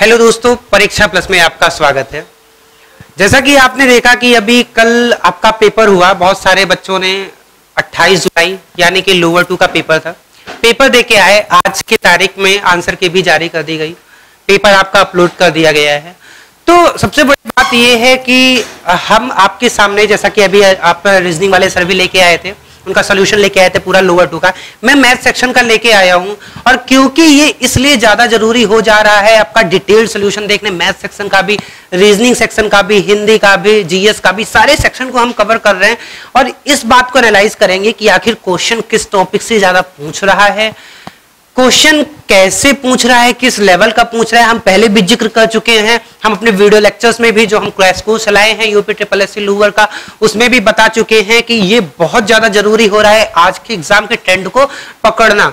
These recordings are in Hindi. हेलो दोस्तों, परीक्षा प्लस में आपका स्वागत है। जैसा कि आपने देखा कि अभी कल आपका पेपर हुआ, बहुत सारे बच्चों ने 28 जुलाई यानी कि लोअर 2 का पेपर था, पेपर दे के आए। आज की तारीख में आंसर की भी जारी कर दी गई, पेपर आपका अपलोड कर दिया गया है। तो सबसे बड़ी बात यह है कि हम आपके सामने, जैसा कि अभी आप रीजनिंग वाले सर्वे लेके आए थे, उनका सोल्यूशन लेके आए थे पूरा लोअर 2 का, मैं मैथ सेक्शन का लेके आया हूँ। और क्योंकि ये इसलिए ज़्यादा जरूरी हो जा रहा है आपका डिटेल्ड सोल्यूशन देखने, मैथ सेक्शन का भी, रीजनिंग सेक्शन का भी, हिंदी का भी, जीएस का भी, सारे सेक्शन को हम कवर कर रहे हैं। और इस बात को एनालाइज करेंगे कि आखिर क्वेश्चन किस टॉपिक से ज़्यादा पूछ रहा है, क्वेश्चन कैसे पूछ रहा है, किस लेवल का पूछ रहा है। हम पहले भी जिक्र कर चुके हैं, हम अपने वीडियो लेक्चर्स में भी जो हम क्रैश कोर्स चलाए हैं UPSSSC लोअर का, उसमें भी बता चुके हैं कि ये बहुत ज़्यादा जरूरी हो रहा है आज के एग्जाम के ट्रेंड को पकड़ना।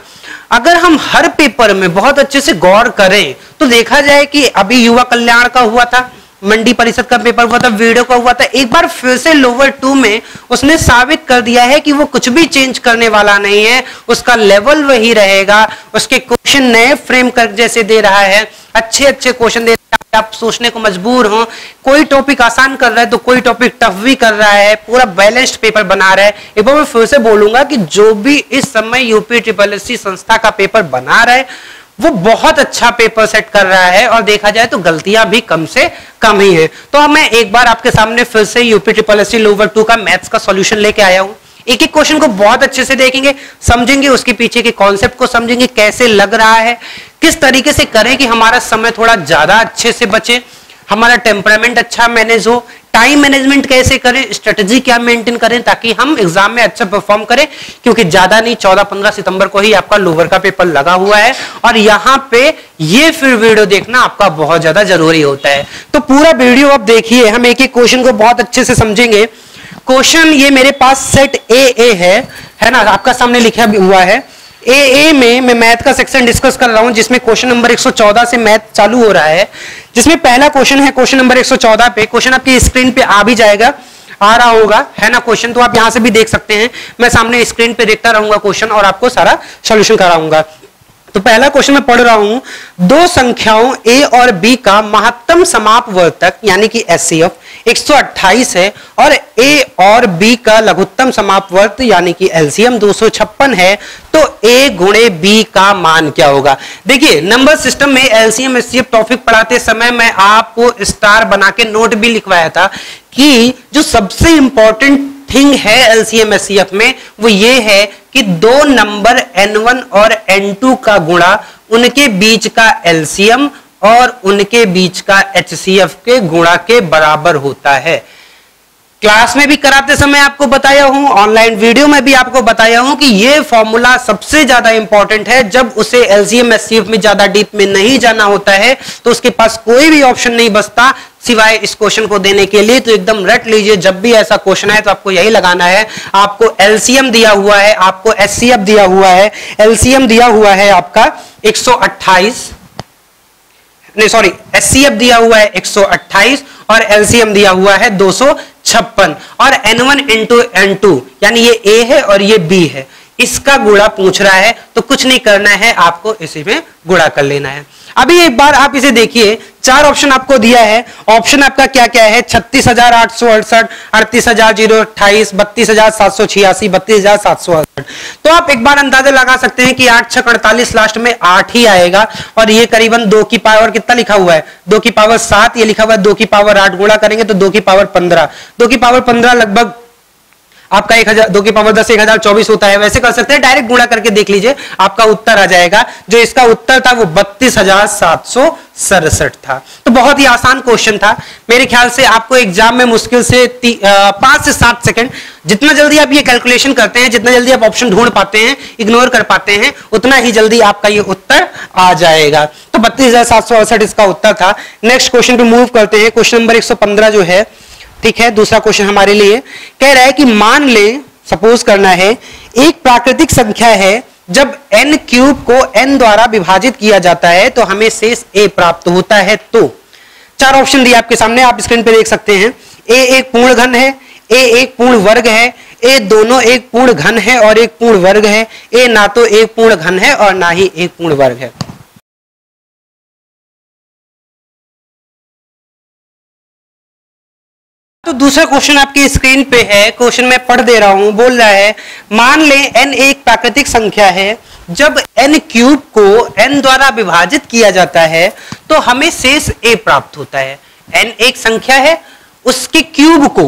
अगर हम हर पेपर में बहुत अच्छे से गौर करें तो देखा जाए कि अभी युवा कल्याण का हुआ था, मंडी परिषद का पेपर हुआ था, वीडियो का हुआ था, एक बार फिर से लोअर 2 में उसने साबित कर दिया है कि वो कुछ भी चेंज करने वाला नहीं है, उसका लेवल वही रहेगा, उसके क्वेश्चन नए फ्रेम कर जैसे दे रहा है, अच्छे अच्छे क्वेश्चन दे रहा है, आप सोचने को मजबूर हो। कोई टॉपिक आसान कर रहा है तो कोई टॉपिक टफ भी कर रहा है, पूरा बैलेंस्ड पेपर बना रहा है। एक बार मैं फिर से बोलूंगा कि जो भी इस समय UPSSSC संस्था का पेपर बना रहा है वो बहुत अच्छा पेपर सेट कर रहा है, और देखा जाए तो गलतियां भी कम से कम ही है। तो मैं एक बार आपके सामने फिर से UPSSSC लोअर 2 का मैथ्स का सॉल्यूशन लेके आया हूं। एक एक क्वेश्चन को बहुत अच्छे से देखेंगे, समझेंगे, उसके पीछे के कॉन्सेप्ट को समझेंगे, कैसे लग रहा है, किस तरीके से करें कि हमारा समय थोड़ा ज्यादा अच्छे से बचे, हमारा टेम्परामेंट अच्छा मैनेज हो, टाइम मैनेजमेंट कैसे करें, स्ट्रेटजी क्या मेंटेन करें ताकि हम एग्जाम में अच्छा परफॉर्म करें। क्योंकि ज्यादा नहीं, 14-15 सितंबर को ही आपका लोअर का पेपर लगा हुआ है, और यहाँ पे ये फिर वीडियो देखना आपका बहुत ज्यादा जरूरी होता है। तो पूरा वीडियो आप देखिए, हम एक एक क्वेश्चन को बहुत अच्छे से समझेंगे। क्वेश्चन ये मेरे पास सेट ए है ना, आपका सामने लिखा हुआ है। ए में मैं मैथ का सेक्शन डिस्कस कर रहा हूं जिसमें क्वेश्चन नंबर 114 से मैथ चालू हो रहा है, जिसमें पहला क्वेश्चन है क्वेश्चन नंबर 114 पे। क्वेश्चन आपकी स्क्रीन पे आ भी जाएगा, आ रहा होगा, है ना क्वेश्चन, तो आप यहां से भी देख सकते हैं। मैं सामने स्क्रीन पे देखता रहूंगा क्वेश्चन और आपको सारा सोल्यूशन कराऊंगा। तो पहला क्वेश्चन मैं पढ़ रहा हूं, दो संख्याओं ए और बी का महत्तम समाप वर्तक यानी कि एचसीएफ 128 है, और ए और बी का लघुत्तम समाप वर्त यानी कि एलसीएम 256 है, तो ए गुणे बी का मान क्या होगा। देखिए, नंबर सिस्टम में एलसीएम एचसीएफ टॉपिक पढ़ाते समय मैं आपको स्टार बना के नोट भी लिखवाया था कि जो सबसे इंपॉर्टेंट थिंग है एलसीएम एचसीएफ में वो ये है कि दो नंबर n1 और n2 का गुणा, उनके बीच का एलसीएम और उनके बीच का एचसीएफ के गुणा के बराबर होता है। क्लास में भी कराते समय आपको बताया हूं, ऑनलाइन वीडियो में भी आपको बताया हूं कि ये फॉर्मूला सबसे ज्यादा इंपॉर्टेंट है। जब उसे एलसीएम एचसीएफ में ज्यादा डीप में नहीं जाना होता है तो उसके पास कोई भी ऑप्शन नहीं बचता सिवाय इस क्वेश्चन को देने के लिए। तो एकदम रट लीजिए, जब भी ऐसा क्वेश्चन है तो आपको यही लगाना है। आपको एलसीएम दिया हुआ है, आपको एचसीएफ दिया हुआ है, एलसीएम दिया हुआ है आपका 128, नहीं सॉरी, एचसीएफ दिया हुआ है 128 और एलसीएम दिया हुआ है 256, और n1 into n2 यानी ये a है और ये b है, इसका गुणा पूछ रहा है। तो कुछ नहीं करना है, आपको इसी में गुणा कर लेना है। अभी एक बार आप इसे देखिए, चार ऑप्शन आपको दिया है। ऑप्शन आपका क्या क्या है, 36,868, 38,028, 32,786, 32,768। तो आप एक बार अंदाजा लगा सकते हैं कि 8 6 48, लास्ट में 8 ही आएगा। और ये करीबन 2 की पावर कितना लिखा हुआ है, 2 की पावर 7 ये लिखा हुआ है, 2 की पावर 8 गुणा करेंगे तो 2 की पावर 15, 2 की पावर 15 लगभग आपका 1000, 2 की पावर 10 1024 होता है। वैसे कर सकते हैं, डायरेक्ट गुणा करके देख लीजिए, आपका उत्तर आ जाएगा। जो इसका उत्तर था वो 32,767 था। तो बहुत ही आसान क्वेश्चन था, मेरे ख्याल से आपको एग्जाम में मुश्किल से 5 से 7 सेकंड, जितना जल्दी आप ये कैलकुलेशन करते हैं, जितना जल्दी आप ऑप्शन ढूंढ पाते हैं, इग्नोर कर पाते हैं, उतना ही जल्दी आपका ये उत्तर आ जाएगा। तो 32,768 इसका उत्तर था। नेक्स्ट क्वेश्चन पे मूव करते हैं, क्वेश्चन नंबर 115 जो है, ठीक है, दूसरा क्वेश्चन हमारे लिए कह रहा है कि मान ले, सपोज करना है, एक प्राकृतिक संख्या है, जब n क्यूब को n द्वारा विभाजित किया जाता है तो हमें शेष a प्राप्त होता है। तो चार ऑप्शन दिया आपके सामने, आप स्क्रीन पे देख सकते हैं। a एक पूर्ण घन है, a एक पूर्ण वर्ग है, a दोनों एक पूर्ण घन है और एक पूर्ण वर्ग है, a ना तो एक पूर्ण घन है और ना ही एक पूर्ण वर्ग है। तो दूसरा क्वेश्चन आपकी स्क्रीन पे है। क्वेश्चन मैं पढ़ दे रहा हूँ। बोल रहा है मान ले n एक प्राकृतिक संख्या है। जब n क्यूब को n द्वारा विभाजित किया जाता है तो हमें शेष a प्राप्त होता है। n एक संख्या है, उसके क्यूब को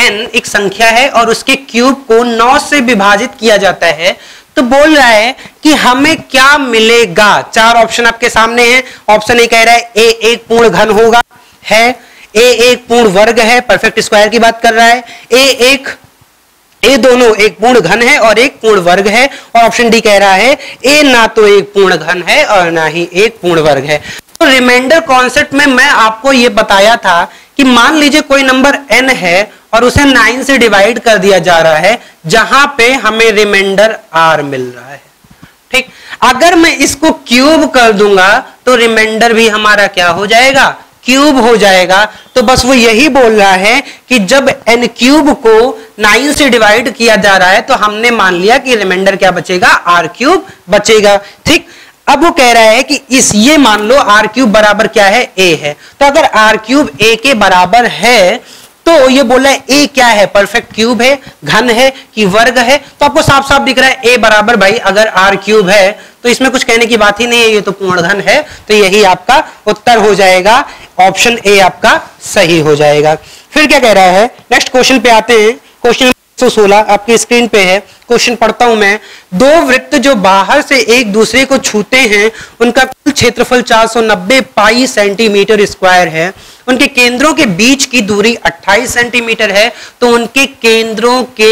n एक संख्या है और उसके क्यूब को 9 से विभाजित किया जाता है। तो बोल रहा है कि हमें क्या मिलेगा। चार ऑप्शन आपके सामने है। ऑप्शन ए कह रहा है a एक पूर्ण घन होगा है, ए एक पूर्ण वर्ग है, परफेक्ट स्क्वायर की बात कर रहा है, ए दोनों एक पूर्ण घन है और एक पूर्ण वर्ग है। और ऑप्शन डी कह रहा है ए ना तो एक पूर्ण घन है और ना ही एक पूर्ण वर्ग है। तो रिमाइंडर कॉन्सेप्ट में मैं आपको ये बताया था कि मान लीजिए कोई नंबर n है और उसे 9 से डिवाइड कर दिया जा रहा है, जहां पे हमें रिमाइंडर r मिल रहा है। ठीक, अगर मैं इसको क्यूब कर दूंगा तो रिमाइंडर भी हमारा क्या हो जाएगा, क्यूब हो जाएगा। तो बस वो यही बोल रहा है कि जब n क्यूब को 9 से डिवाइड किया जा रहा है तो हमने मान लिया कि रिमाइंडर क्या बचेगा, r क्यूब बचेगा। ठीक, अब वो कह रहा है कि इस ये मान लो r क्यूब बराबर क्या है, a है। तो अगर r क्यूब a के बराबर है तो ये बोला है a क्या है, परफेक्ट क्यूब है, घन है कि वर्ग है। तो आपको साफ साफ दिख रहा है a बराबर भाई अगर r क्यूब है तो इसमें कुछ कहने की बात ही नहीं है, ये तो पूर्ण घन है। तो यही आपका उत्तर हो जाएगा, ऑप्शन ए आपका सही हो जाएगा। फिर क्या कह रहा है, नेक्स्ट क्वेश्चन पे आते हैं। क्वेश्चन 116 आपकी स्क्रीन पे है। क्वेश्चन पढ़ता हूं मैं। दो वृत्त जो बाहर से एक दूसरे को छूते हैं उनका कुल क्षेत्रफल 490 पाई सेंटीमीटर स्क्वायर है। उनके केंद्रों के बीच की दूरी 28 सेंटीमीटर है। तो उनके केंद्रों के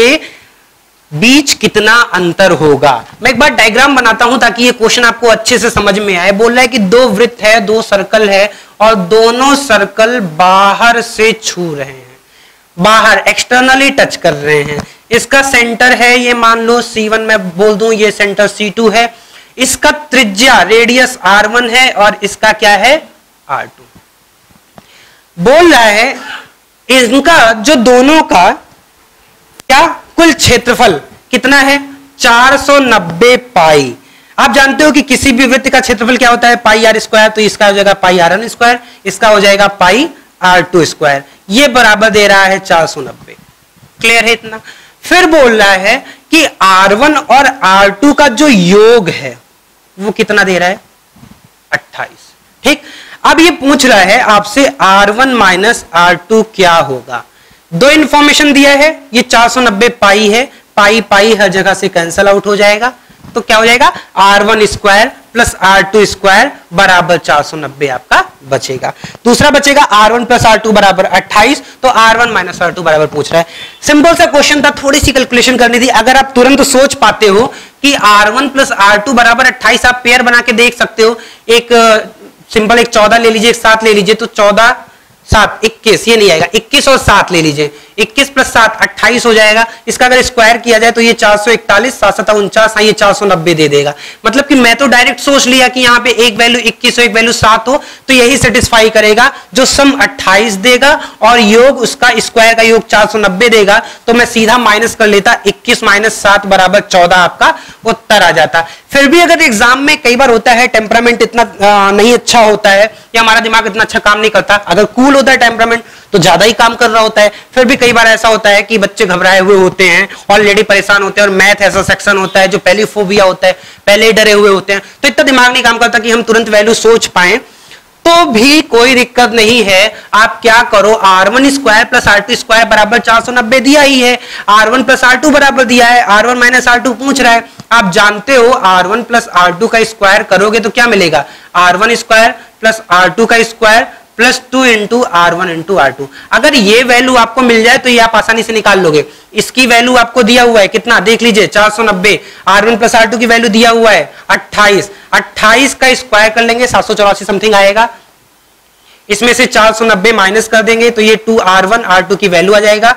बीच कितना अंतर होगा। मैं एक बार डायग्राम बनाता हूं ताकि ये क्वेश्चन आपको अच्छे से समझ में आए। बोल रहा है कि दो वृत्त है, दो सर्कल है और दोनों सर्कल बाहर से छू रहे हैं, बाहर एक्सटर्नली टच कर रहे हैं। इसका सेंटर है, ये मान लो C1 मैं बोल दूं, ये सेंटर C2 है। इसका त्रिज्या रेडियस R1 है और इसका क्या है, R2। बोल रहा है इनका जो दोनों का क्या कुल क्षेत्रफल कितना है, 490 पाई। आप जानते हो कि किसी भी वृत्त का क्षेत्रफल क्या होता है, पाई आर स्क्वायर। तो इसका हो जाएगा पाई आर एन स्क्वायर, इसका हो जाएगा पाई आर टू स्क्वायर। ये बराबर दे रहा है 490। क्लियर है इतना। फिर बोल रहा है कि R1 और R2 का जो योग है वो कितना दे रहा है, 28। ठीक, अब ये पूछ रहा है आपसे R1 माइनस R2 क्या होगा। दो इंफॉर्मेशन दिया है, ये 490 पाई है, पाई पाई हर जगह से कैंसल आउट हो जाएगा। तो क्या हो जाएगा, R1 square plus R2 square बराबर 490 आपका बचेगा। दूसरा बचेगा R1 प्लस R2 बराबर 28। तो R1 माइनस R2 बराबर पूछ रहा है। सिंपल सा क्वेश्चन था, थोड़ी सी कैलकुलेशन करनी थी। अगर आप तुरंत सोच पाते हो कि R1 प्लस R2 बराबर 28, आप पेयर बना के देख सकते हो। एक सिंपल एक 14 ले लीजिए, एक 7 ले लीजिए। तो 14 7 21, ये नहीं आएगा। 21 और 7 ले लीजिए, 21 प्लस 7 28 हो जाएगा। इसका अगर स्क्वायर किया जाए तो ये 441, 7 7 49, ये 490 दे देगा। मतलब कि मैं तो डायरेक्ट सोच लिया कि यहाँ पे एक वैल्यू 21 हो, एक वैल्यू 7 हो, तो यही सेटिस्फाई करेगा। जो सम 28 देगा और योग उसका स्क्वायर का योग 490 देगा। तो मैं सीधा माइनस कर लेता, 21 माइनस 7 बराबर 14 आपका उत्तर आ जाता। फिर भी अगर एग्जाम में कई बार होता है टेम्परामेंट इतना नहीं अच्छा होता है या हमारा दिमाग इतना अच्छा काम नहीं करता, अगर कूल होता है टेम्परामेंट तो ज्यादा ही काम कर रहा होता है। फिर भी कई बार ऐसा होता है कि बच्चे घबराए हुए होते हैं, ऑलरेडी परेशान होते हैं और मैथ ऐसा सेक्शन होता है जो पहले फोबिया होता है, पहले डरे हुए होते हैं। तो इतना दिमाग नहीं काम करता कि हम तुरंत वैल्यू सोच पाए। तो भी कोई दिक्कत नहीं है, आप क्या करो, R1 square plus R2 square बराबर 490 दिया ही है, R1 प्लस R2 बराबर दिया है, R1 माइनस R2 पूछ रहा है। आप जानते हो R1 प्लस R2 का स्क्वायर करोगे तो क्या मिलेगा, R1 स्क्वायर प्लस R2 का square plus 2 into R1 into R2। अगर ये वैल्यू आपको मिल जाए तो ये आप आसानी से निकाल लोगे। इसकी वैल्यू आपको दिया हुआ है कितना, देख लीजिए 490, R1 प्लस R2 की वैल्यू दिया हुआ है 28, 28 का स्क्वायर कर लेंगे 784 समथिंग आएगा। इसमें से 490 माइनस कर देंगे तो ये 2R1 R2 की वैल्यू आ जाएगा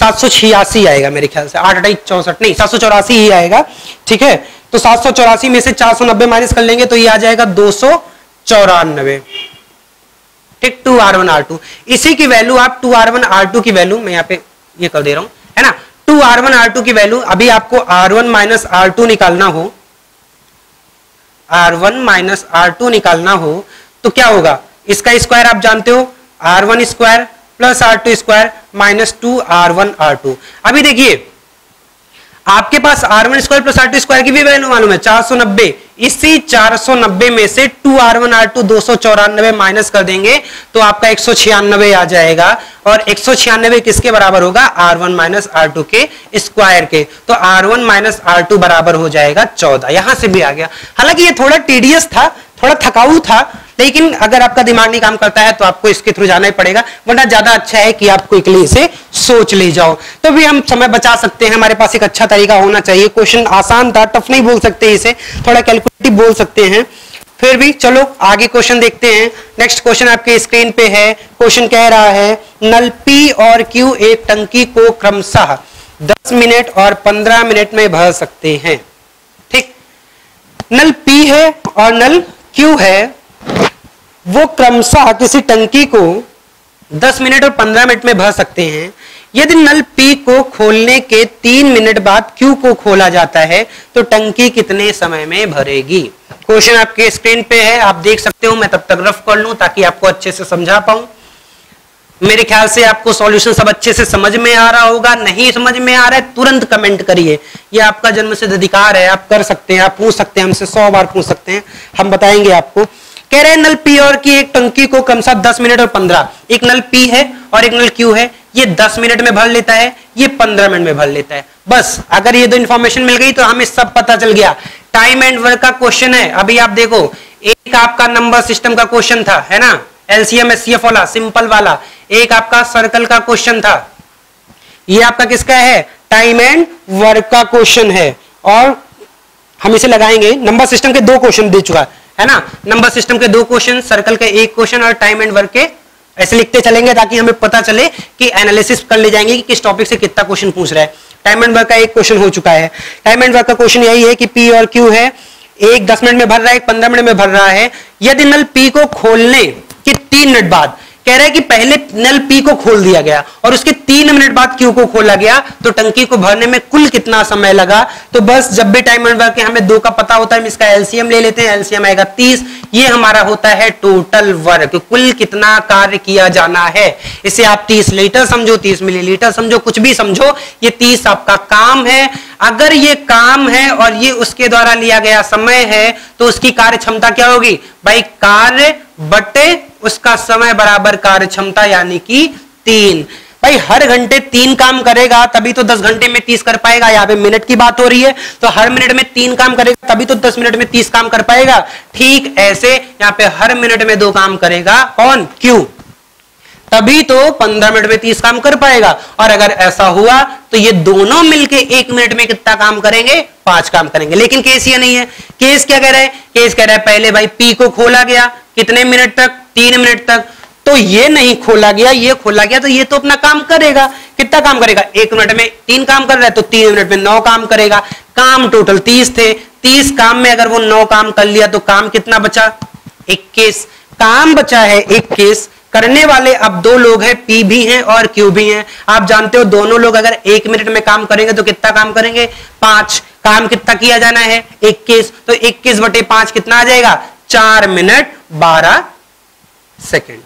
786 आएगा मेरे ख्याल से, 8 64 नहीं 784 ही आएगा। ठीक है, तो 784 में से 490 माइनस कर लेंगे तो ये आ जाएगा 294। ठीक, 2R1 R2 इसी की वैल्यू आप 2R1 R2 की वैल्यू मैं यहाँ पे ये कर दे रहा हूँ, है ना। 2R1 R2 की वैल्यू अभी आपको R1 माइनस R2 निकालना हो, R1 माइनस R2 निकालना हो तो क्या होगा, इसका स्क्वायर आप जानते हो R1 square plus R2 square minus 2R1R2। अभी देखिए आपके पास R1 square plus R2 square की भी वैल्यू मालूम है 490। इसी 490 में से 2R1R2 294 माइनस कर देंगे तो आपका 196 आ जाएगा। और 196 किसके बराबर होगा? R1 माइनस R2 के स्क्वायर के। तो R1 माइनस R2 बराबर हो जाएगा 14। यहां से भी आ गया। हालांकि ये थोड़ा टीडियस था, थोड़ा थकाऊ था, लेकिन अगर आपका दिमाग नहीं काम करता है तो आपको इसके थ्रू जाना ही पड़ेगा, वरना ज्यादा अच्छा है कि आप क्विकली इसे सोच ले जाओ, तो भी हम समय बचा सकते हैं। हमारे पास एक अच्छा तरीका होना चाहिए। क्वेश्चन आसान था, टफ नहीं बोल सकते इसे, थोड़ा कैलकुलेटिव बोल सकते हैं, फिर भी चलो आगे क्वेश्चन देखते हैं। नेक्स्ट क्वेश्चन आपके स्क्रीन पे है। क्वेश्चन कह रहा है नल पी और क्यू एक टंकी को क्रमशः 10 मिनट और 15 मिनट में भर सकते हैं। ठीक, नल पी है और नल क्यू है, वो क्रमशः किसी टंकी को 10 मिनट और 15 मिनट में भर सकते हैं। यदि नल पी को खोलने के 3 मिनट बाद क्यू को खोला जाता है तो टंकी कितने समय में भरेगी? क्वेश्चन आपके स्क्रीन पे है, आप देख सकते हो। मैं तब तक रफ कर लूं ताकि आपको अच्छे से समझा पाऊं। मेरे ख्याल से आपको सॉल्यूशन सब अच्छे से समझ में आ रहा होगा। नहीं समझ में आ रहा है तुरंत कमेंट करिए, ये आपका जन्मसिद्ध अधिकार है, आप कर सकते हैं, आप पूछ सकते हैं हमसे, 100 बार पूछ सकते हैं, हम बताएंगे आपको। कह रहे हैं नल पी और की एक टंकी को क्रमशः 10 मिनट और 15, एक नल पी है और एक नल क्यू है, ये 10 मिनट में भर लेता है, ये 15 मिनट में भर लेता है। बस अगर ये दो इंफॉर्मेशन मिल गई तो हमें सब पता चल गया। टाइम एंड वर्क का क्वेश्चन है। अभी आप देखो एक आपका नंबर सिस्टम का क्वेश्चन था, है ना, एलसीएम एचसीएफ वाला सिंपल वाला, एक आपका सर्कल का क्वेश्चन था, ये आपका किसका है? टाइम एंड वर्क का क्वेश्चन है। और हम इसे लगाएंगे, नंबर सिस्टम के 2 क्वेश्चन दे चुका है ना, नंबर सिस्टम के 2 क्वेश्चन, सर्कल के 1 क्वेश्चन और टाइम एंड वर्क के, ऐसे लिखते चलेंगे ताकि हमें पता चले कि एनालिसिस कर ले जाएंगे कि किस टॉपिक से कितना क्वेश्चन पूछ रहा है। टाइम एंड वर्क का 1 क्वेश्चन हो चुका है। टाइम एंड वर्क का क्वेश्चन यही है कि पी और क्यू है, एक 10 मिनट में भर रहा है, एक 15 मिनट में भर रहा है। यदि नल पी को खोलने के 3 मिनट बाद, कह रहा है कि पहले नल पी को खोल दिया गया और उसके 3 मिनट बाद क्यू को खोला गया तो टंकी को भरने में कुल कितना समय लगा? तो बस जब भी टाइम एंड वर्क हमें 2 का पता होता है, इसका एलसीएम ले लेते हैं, एलसीएम आएगा 30, ये हमारा होता है टोटल वर्क, कुल कितना कार्य किया जाना है। इसे आप 30 लीटर समझो, 30 मिलीलीटर समझो, कुछ भी समझो, ये 30 आपका काम है। अगर ये काम है और ये उसके द्वारा लिया गया समय है तो उसकी कार्य क्षमता क्या होगी भाई? कार्य बटे उसका समय बराबर कार्य क्षमता, यानी कि 3। भाई हर घंटे 3 काम करेगा तभी तो 10 घंटे में 30 कर पाएगा। यहाँ पे मिनट की बात हो रही है, तो हर मिनट में 3 काम करेगा तभी तो 10 मिनट में 30 काम कर पाएगा। ठीक ऐसे यहाँ पे हर मिनट में 2 काम करेगा कौन? क्यू, तभी तो 15 मिनट में 30 काम कर पाएगा। और अगर ऐसा हुआ तो ये दोनों मिलके 1 मिनट में कितना काम करेंगे? 5 काम करेंगे। लेकिन केस ये नहीं है। केस क्या कह रहा है? केस कह रहा है पहले भाई पी को खोला गया, कितने मिनट तक? 3 मिनट तक। तो ये नहीं खोला गया, ये खोला गया, तो ये तो अपना काम करेगा। कितना काम करेगा? 1 मिनट में 3 काम कर रहा है तो 3 मिनट में 9 काम करेगा। काम टोटल 30 थे, 30 काम में अगर वो 9 काम कर लिया तो काम कितना बचा? 21 काम बचा है। 21 करने वाले अब 2 लोग हैं, पी भी हैं और क्यू भी हैं। आप जानते हो दोनों लोग अगर 1 मिनट में काम करेंगे तो कितना काम करेंगे? 5। काम कितना किया जाना है? 21। तो 21/5 कितना आ जाएगा? 4 मिनट 12 सेकंड।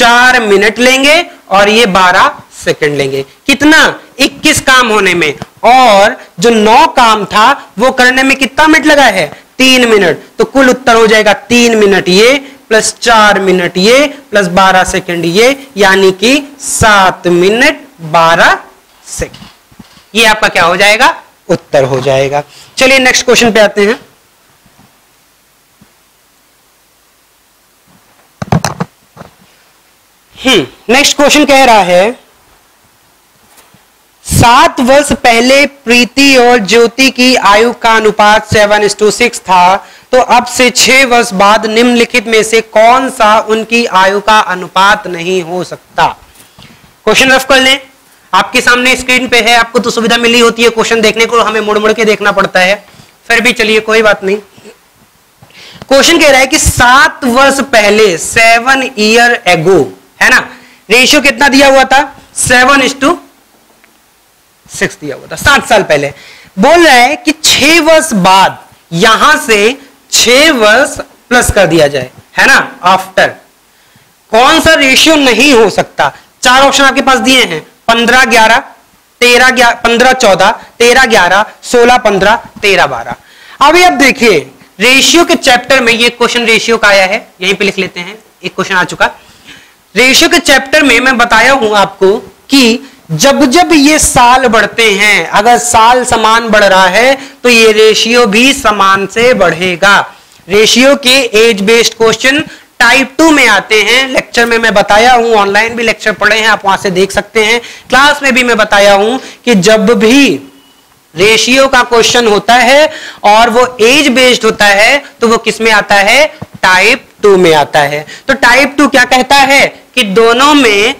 4 मिनट लेंगे और ये 12 सेकंड लेंगे। कितना? 21 काम होने में। और जो 9 काम था वो करने में कितना मिनट लगा है? 3 मिनट। तो कुल उत्तर हो जाएगा 3 मिनट ये प्लस 4 मिनट ये प्लस 12 सेकंड ये, यानी कि 7 मिनट 12 सेकंड। ये आपका क्या हो जाएगा? उत्तर हो जाएगा। चलिए नेक्स्ट क्वेश्चन पे आते हैं। नेक्स्ट क्वेश्चन कह रहा है 7 वर्ष पहले प्रीति और ज्योति की आयु का अनुपात 7:6 था, तो अब से 6 वर्ष बाद निम्नलिखित में से कौन सा उनकी आयु का अनुपात नहीं हो सकता? क्वेश्चन रफ कर लें, आपके सामने स्क्रीन पे है। आपको तो सुविधा मिली होती है क्वेश्चन देखने को, हमें मुड़ मुड़ के देखना पड़ता है, फिर भी चलिए कोई बात नहीं। क्वेश्चन कह रहा है कि 7 वर्ष पहले 7 ईयर एगो, है ना, रेशियो कितना दिया हुआ था? 7:6 दिया हुआ था, 7 साल पहले। बोल रहा है कि 6 वर्ष बाद, यहां से 6 वर्ष प्लस कर दिया जाए, है ना, आफ्टर, कौन सा रेशियो नहीं हो सकता? चार ऑप्शन आपके पास दिए हैं 15, 11, 13, 14, 13, 11, 16, 15, 13, 12। अभी आप देखिए रेशियो के चैप्टर में ये क्वेश्चन रेशियो का आया है, यहीं पे लिख लेते हैं, एक क्वेश्चन आ चुका। रेशियो के चैप्टर में मैं बताया हूं आपको कि जब जब ये साल बढ़ते हैं, अगर साल समान बढ़ रहा है तो ये रेशियो भी समान से बढ़ेगा। रेशियो के एज बेस्ड क्वेश्चन टाइप 2 में आते हैं, लेक्चर में मैं बताया हूं, ऑनलाइन भी लेक्चर पढ़े हैं आप वहां से देख सकते हैं, क्लास में भी मैं बताया हूं कि जब भी रेशियो का क्वेश्चन होता है और वो एज बेस्ड होता है तो वो किसमें आता है, टाइप 2 में आता है। तो टाइप 2 क्या कहता है कि दोनों में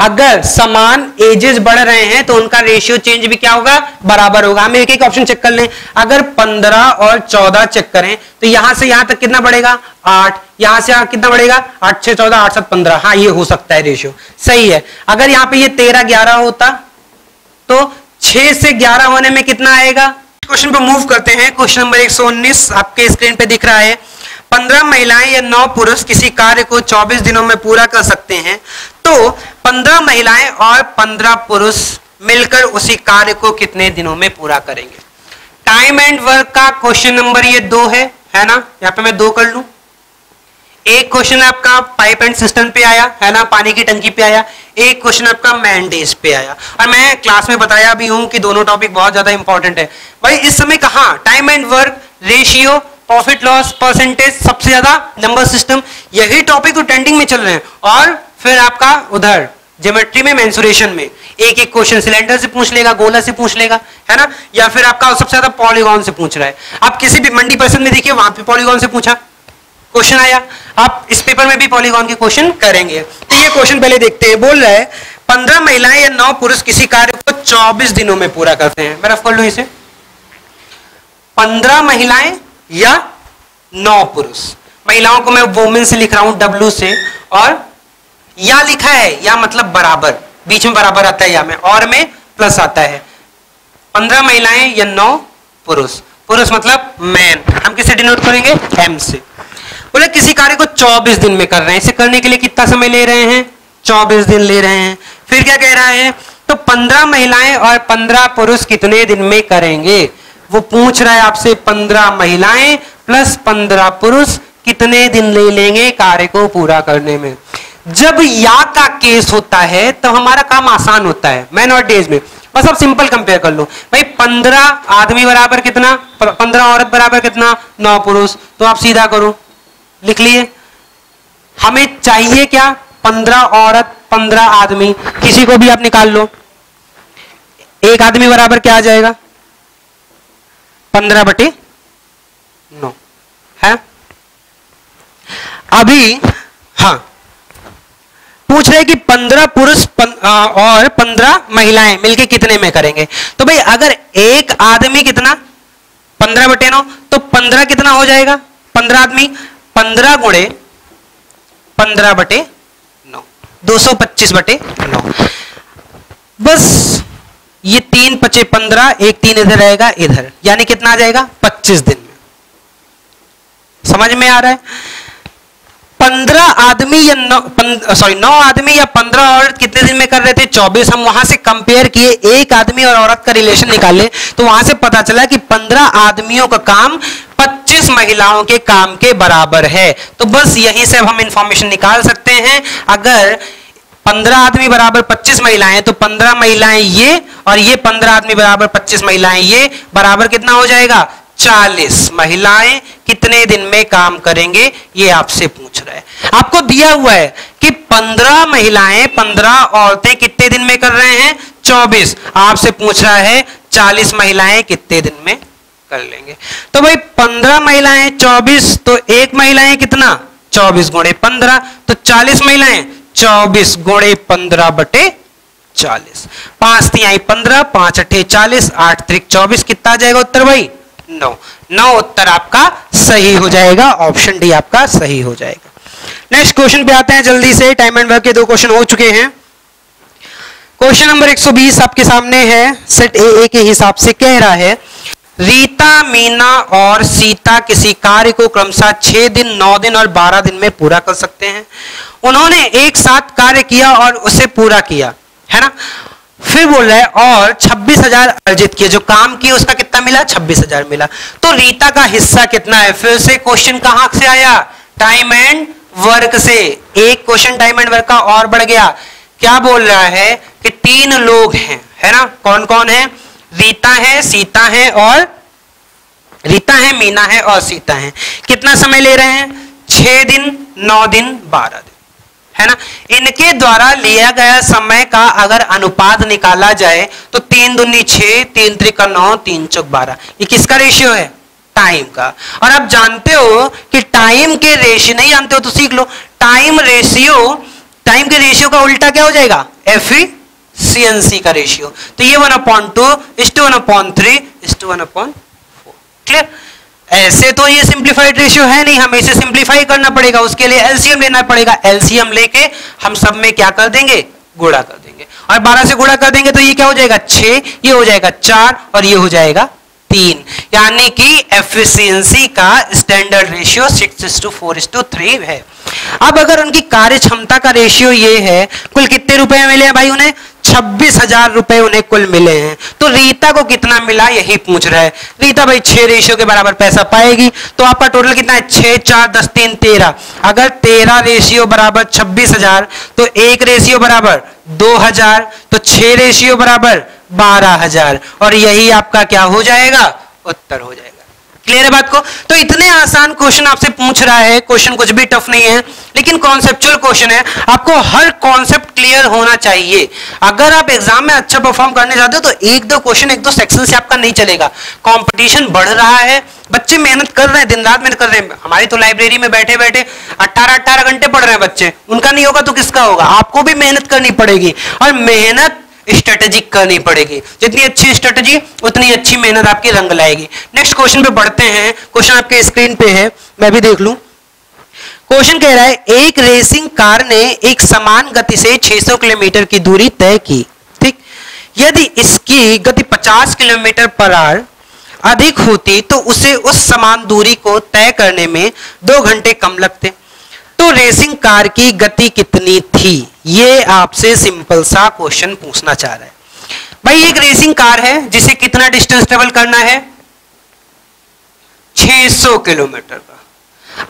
अगर समान एजेस बढ़ रहे हैं तो उनका रेशियो चेंज भी क्या होगा, बराबर होगा। हम एक एक ऑप्शन चेक कर लें, अगर 15 और 14 चेक करें तो यहां से यहां तक कितना बढ़ेगा, 8, यहां से यहां कितना बढ़ेगा, 8, 6, 14, 8, 7, 15। हाँ, ये हो सकता है रेशियो, सही है। अगर यहाँ पे ये 13, 11 होता तो 6 से 11 होने में कितना आएगा। क्वेश्चन पे मूव करते हैं, क्वेश्चन नंबर 119 आपके स्क्रीन पे दिख रहा है। 15 महिलाएं या 9 पुरुष किसी कार्य को 24 दिनों में पूरा कर सकते हैं, तो 15 महिलाएं और 15 पुरुष मिलकर उसी कार्य को कितने दिनों में पूरा करेंगे। टाइम एंड वर्क का क्वेश्चन नंबर ये 2 है ना, यहाँ पे मैं 2 कर लूं। एक क्वेश्चन आपका पाइप एंड सिस्टम पे आया है ना, पानी की टंकी पे आया, एक क्वेश्चन आपका मैंडेज पे आया, और मैं क्लास में बताया भी हूं कि दोनों टॉपिक बहुत ज्यादा इंपॉर्टेंट है। भाई इस समय कहां time and work, ratio, profit loss, percentage, सबसे ज्यादा नंबर सिस्टम, यही टॉपिक तो ट्रेंडिंग में चल रहे हैं। और फिर आपका उधर ज्योमेट्री में, मेंसुरेशन में एक एक क्वेश्चन सिलेंडर से पूछ लेगा, गोला से पूछ लेगा, है ना, या फिर आपका सबसे ज्यादा पॉलीगॉन से पूछ रहा है। आप किसी भी मंडी परिषद में देखिए, वहां पे पॉलीगॉन से पूछा क्वेश्चन आया, आप इस पेपर में भी पॉलीगॉन के क्वेश्चन करेंगे। तो ये क्वेश्चन पहले देखते हैं, बोल रहा है 15 महिलाएं या 9 पुरुष किसी कार्य को 24 दिनों में पूरा करते हैं। मैं रफ कर लूं इसे, 15 महिलाएं या 9 पुरुष, महिलाओं को मैं वोमेन से लिख रहा हूं W से, और या लिखा है या मतलब बराबर, बीच में बराबर आता है या में, और में प्लस आता है। 15 महिलाएं या 9 पुरुष, पुरुष मतलब मैन, हम किसे डिनोट करेंगे, M से। बोले किसी कार्य को 24 दिन में कर रहे हैं, इसे करने के लिए कितना समय ले रहे हैं, 24 दिन ले रहे हैं। फिर क्या कह रहा है, तो 15 महिलाएं और 15 पुरुष कितने दिन में करेंगे, वो पूछ रहा है आपसे। 15 महिलाएं प्लस 15 पुरुष कितने दिन ले लेंगे कार्य को पूरा करने में। जब या का केस होता है तो हमारा काम आसान होता है, मैन और डेज में। बस आप सिंपल कंपेयर कर लो भाई, 15 आदमी बराबर कितना, 15 औरत बराबर कितना, 9 पुरुष। तो आप सीधा करो, लिख लिए, हमें चाहिए क्या, 15 औरत 15 आदमी, किसी को भी आप निकाल लो, एक आदमी बराबर क्या आ जाएगा, 15/9 है अभी। हाँ, पूछ रहे कि 15 पुरुष और 15 महिलाएं मिलके कितने में करेंगे। तो भाई अगर एक आदमी कितना, 15/9, तो 15 कितना हो जाएगा, 15 आदमी, 15 × 15/9, 225/9। बस ये 3 पचे 15, एक 3 इधर रहेगा इधर, यानी कितना आ जाएगा, 25 दिन में। समझ में आ रहा है, 9 आदमी या 15 औरत कितने दिन में कर रहे थे, 24। हम वहां से कंपेयर किए, एक आदमी और औरत का रिलेशन निकाले, तो वहां से पता चला कि 15 आदमियों का काम 25 महिलाओं के काम के बराबर है। तो बस यहीं से अब हम इंफॉर्मेशन निकाल सकते हैं, अगर 15 आदमी बराबर 25 महिलाएं, तो 15 महिलाएं ये और ये 15 आदमी बराबर 25 महिलाएं ये, बराबर कितना हो जाएगा, 40 महिलाएं कितने दिन में काम करेंगे, ये आपसे पूछ रहा है। आपको दिया हुआ है कि 15 महिलाएं 15 औरतें कितने दिन में कर रहे हैं, 24। आपसे पूछ रहा है 40 महिलाएं कितने दिन में कर लेंगे। तो भाई 15 महिलाएं 24, तो एक महिलाएं कितना, 24 × 15, तो 40 महिलाएं 24 × 15/40, 5 3 आई 15, 5 8 40, 8 3 24, कितना आ जाएगा उत्तर भाई, 9। उत्तर आपका सही हो जाएगा, ऑप्शन डी आपका सही हो जाएगा। नेक्स्ट क्वेश्चन पे आते हैं जल्दी से, टाइम एंड वर्क के 2 क्वेश्चन हो चुके हैं। क्वेश्चन नंबर 120 आपके सामने है, सेट ए के हिसाब से कह रहा है रीता, मीना और सीता किसी कार्य को क्रमशः 6 दिन, 9 दिन और 12 दिन में पूरा कर सकते हैं। उन्होंने एक साथ कार्य किया और उसे पूरा किया, है ना। फिर बोल रहे और 26,000 अर्जित किए, जो काम किए उसका कितना मिला, 26,000 मिला। तो रीता का हिस्सा कितना है, फिर से क्वेश्चन कहां से आया, टाइम एंड वर्क से। एक क्वेश्चन टाइम एंड वर्क का और बढ़ गया। क्या बोल रहा है कि 3 लोग हैं, है ना। कौन कौन है, रीता है, सीता है और रीता है, मीना है और सीता है। कितना समय ले रहे हैं, 6 दिन 9 दिन 12 दिन, है ना। इनके द्वारा लिया गया समय का अगर अनुपात निकाला जाए तो 3 दूनी 6, 3 त्रिका 9, 3 चौक 12, ये किसका रेशियो है, टाइम का। और आप जानते हो कि टाइम के रेशियो नहीं जानते हो तो सीख लो, टाइम के रेशियो का उल्टा क्या हो जाएगा, एफिशिएंसी का रेशियो। तो ये 1/2:1/3:1/4, क्लियर। ऐसे तो ये सिंप्लीफाइड रेशियो है नहीं, हमें इसे सिंप्लीफाई करना पड़ेगा, उसके लिए एलसीएम लेना पड़ेगा। एलसीएम लेके हम सब में क्या कर देंगे, गुणा कर देंगे। और 12 से गुणा कर देंगे तो ये क्या हो जाएगा, 6, ये हो जाएगा 4 और ये हो जाएगा 3। यानी कि एफिशिएंसी का स्टैंडर्ड रेशियो 6:4:3 है। अब अगर उनकी कार्य क्षमता का रेशियो ये है, कुल कितने रुपए मिले हैं भाई उन्हें, 26,000 रुपए उन्हें कुल मिले हैं। तो रीता को कितना मिला यही पूछ रहा है। रीता भाई 6 रेशियो के बराबर पैसा पाएगी, तो आपका टोटल कितना है, 6, 4, 10, 3, 13। अगर 13 रेशियो बराबर 26,000 तो 1 रेशियो बराबर 2,000, तो 6 रेशियो बराबर 12,000, और यही आपका क्या हो जाएगा, उत्तर हो जाएगा। क्लियर है बात को। तो इतने आसान क्वेश्चन आपसे पूछ रहा है, क्वेश्चन कुछ भी टफ नहीं है, लेकिन कॉन्सेप्चुअल क्वेश्चन है, आपको हर कॉन्सेप्ट क्लियर होना चाहिए। अगर आप एग्जाम में अच्छा परफॉर्म करने चाहते हो तो 1-2 क्वेश्चन, 1-2 सेक्शन से आपका नहीं चलेगा। कंपटीशन बढ़ रहा है, बच्चे मेहनत कर रहे हैं, दिन रात मेहनत कर रहे हैं। हमारी तो लाइब्रेरी में बैठे बैठे 18-18 घंटे पढ़ रहे हैं बच्चे, उनका नहीं होगा तो किसका होगा। आपको भी मेहनत करनी पड़ेगी और मेहनत स्ट्रेटेजिक करनी पड़ेगी। जितनी अच्छी स्ट्रेटेजी उतनी अच्छी मेहनत आपकी रंग लाएगी। नेक्स्ट क्वेश्चन पे बढ़ते हैं, क्वेश्चन आपके स्क्रीन पे है, मैं भी देख लूं। क्वेश्चन कह रहा है एक रेसिंग कार ने एक समान गति से 600 किलोमीटर की दूरी तय की, ठीक। यदि इसकी गति 50 किलोमीटर पर आवर अधिक होती तो उसे उस समान दूरी को तय करने में 2 घंटे कम लगते, तो रेसिंग कार की गति कितनी थी। ये आपसे सिंपल सा क्वेश्चन पूछना चाह रहा है। भाई एक रेसिंग कार है जिसे कितना डिस्टेंस ट्रेवल करना है, 600 किलोमीटर का।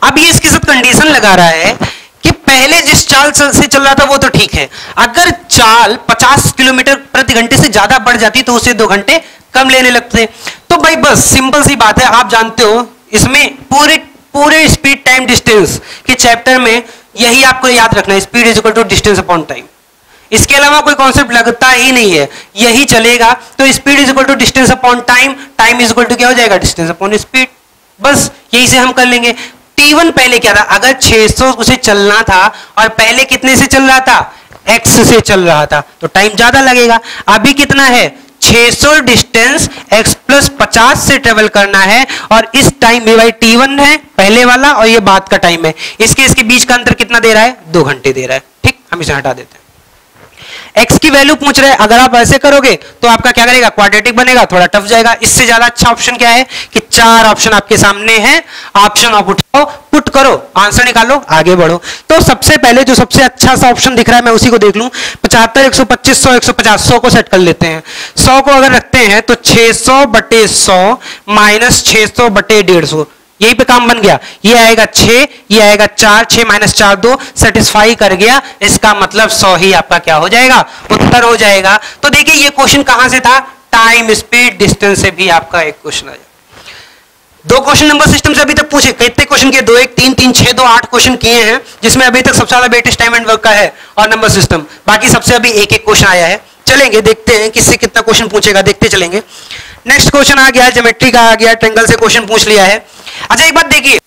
अब ये इसके साथ कंडीशन लगा रहा है कि पहले जिस चाल से चल रहा था वो तो ठीक है, अगर चाल 50 किलोमीटर प्रति घंटे से ज्यादा बढ़ जाती तो उसे 2 घंटे कम लेने लगते। तो भाई बस सिंपल सी बात है, आप जानते हो इसमें पूरे स्पीड टाइम डिस्टेंस के चैप्टर में यही आपको याद रखना है, speed is equal to distance upon time. इसके अलावा कोई कॉन्सेप्ट लगता ही नहीं है, यही चलेगा। तो speed is equal to distance upon time, time is equal to क्या हो जाएगा, डिस्टेंस अपॉन स्पीड। बस यही से हम कर लेंगे। T1 पहले क्या था, अगर 600 उसे चलना था और पहले कितने से चल रहा था, x से चल रहा था, तो टाइम ज्यादा लगेगा। अभी कितना है, 600 डिस्टेंस x प्लस 50 से ट्रेवल करना है, और इस टाइम T1 है पहले वाला और ये बाद का टाइम है, इसके बीच का अंतर कितना दे रहा है, 2 घंटे दे रहा है, ठीक। हम इसे हटा देते हैं। x की वैल्यू पूछ रहे हैं, अगर आप ऐसे करोगे तो आपका क्या करेगा, क्वाड्रेटिक बनेगा, थोड़ा टफ जाएगा। इससे ज्यादा अच्छा ऑप्शन क्या है कि 4 ऑप्शन आपके सामने हैं, ऑप्शन आप उठाओ, पुट करो, आंसर निकालो, आगे बढ़ो। तो सबसे पहले जो सबसे अच्छा सा ऑप्शन दिख रहा है मैं उसी को देख लूं, 75, 125, 100 को सेट कर लेते हैं। 100 को अगर रखते हैं तो 600/100 - 600/150, यही पे काम बन गया। ये आएगा 6, ये आएगा 4, 6 - 4 2, सेटिस्फाई कर गया। इसका मतलब 100 ही आपका क्या हो जाएगा, उत्तर हो जाएगा। तो देखिए ये क्वेश्चन कहां से था, टाइम स्पीड डिस्टेंस से भी आपका एक क्वेश्चन आया। 2 क्वेश्चन नंबर सिस्टम से अभी तक पूछे, कितने क्वेश्चन किए, 2, 1, 3, 3, 6, 2, 8 क्वेश्चन किए हैं, जिसमें अभी तक सबसे ज्यादा बेटेस्ट टाइम एंड वर्क का है और नंबर सिस्टम, बाकी सबसे अभी एक क्वेश्चन आया है। चलेंगे देखते हैं किससे कितना क्वेश्चन पूछेगा, देखते चलेंगे। नेक्स्ट क्वेश्चन आ गया, ज्योमेट्री का आ गया, ट्रायंगल से क्वेश्चन पूछ लिया है। अच्छा एक बात देखिए,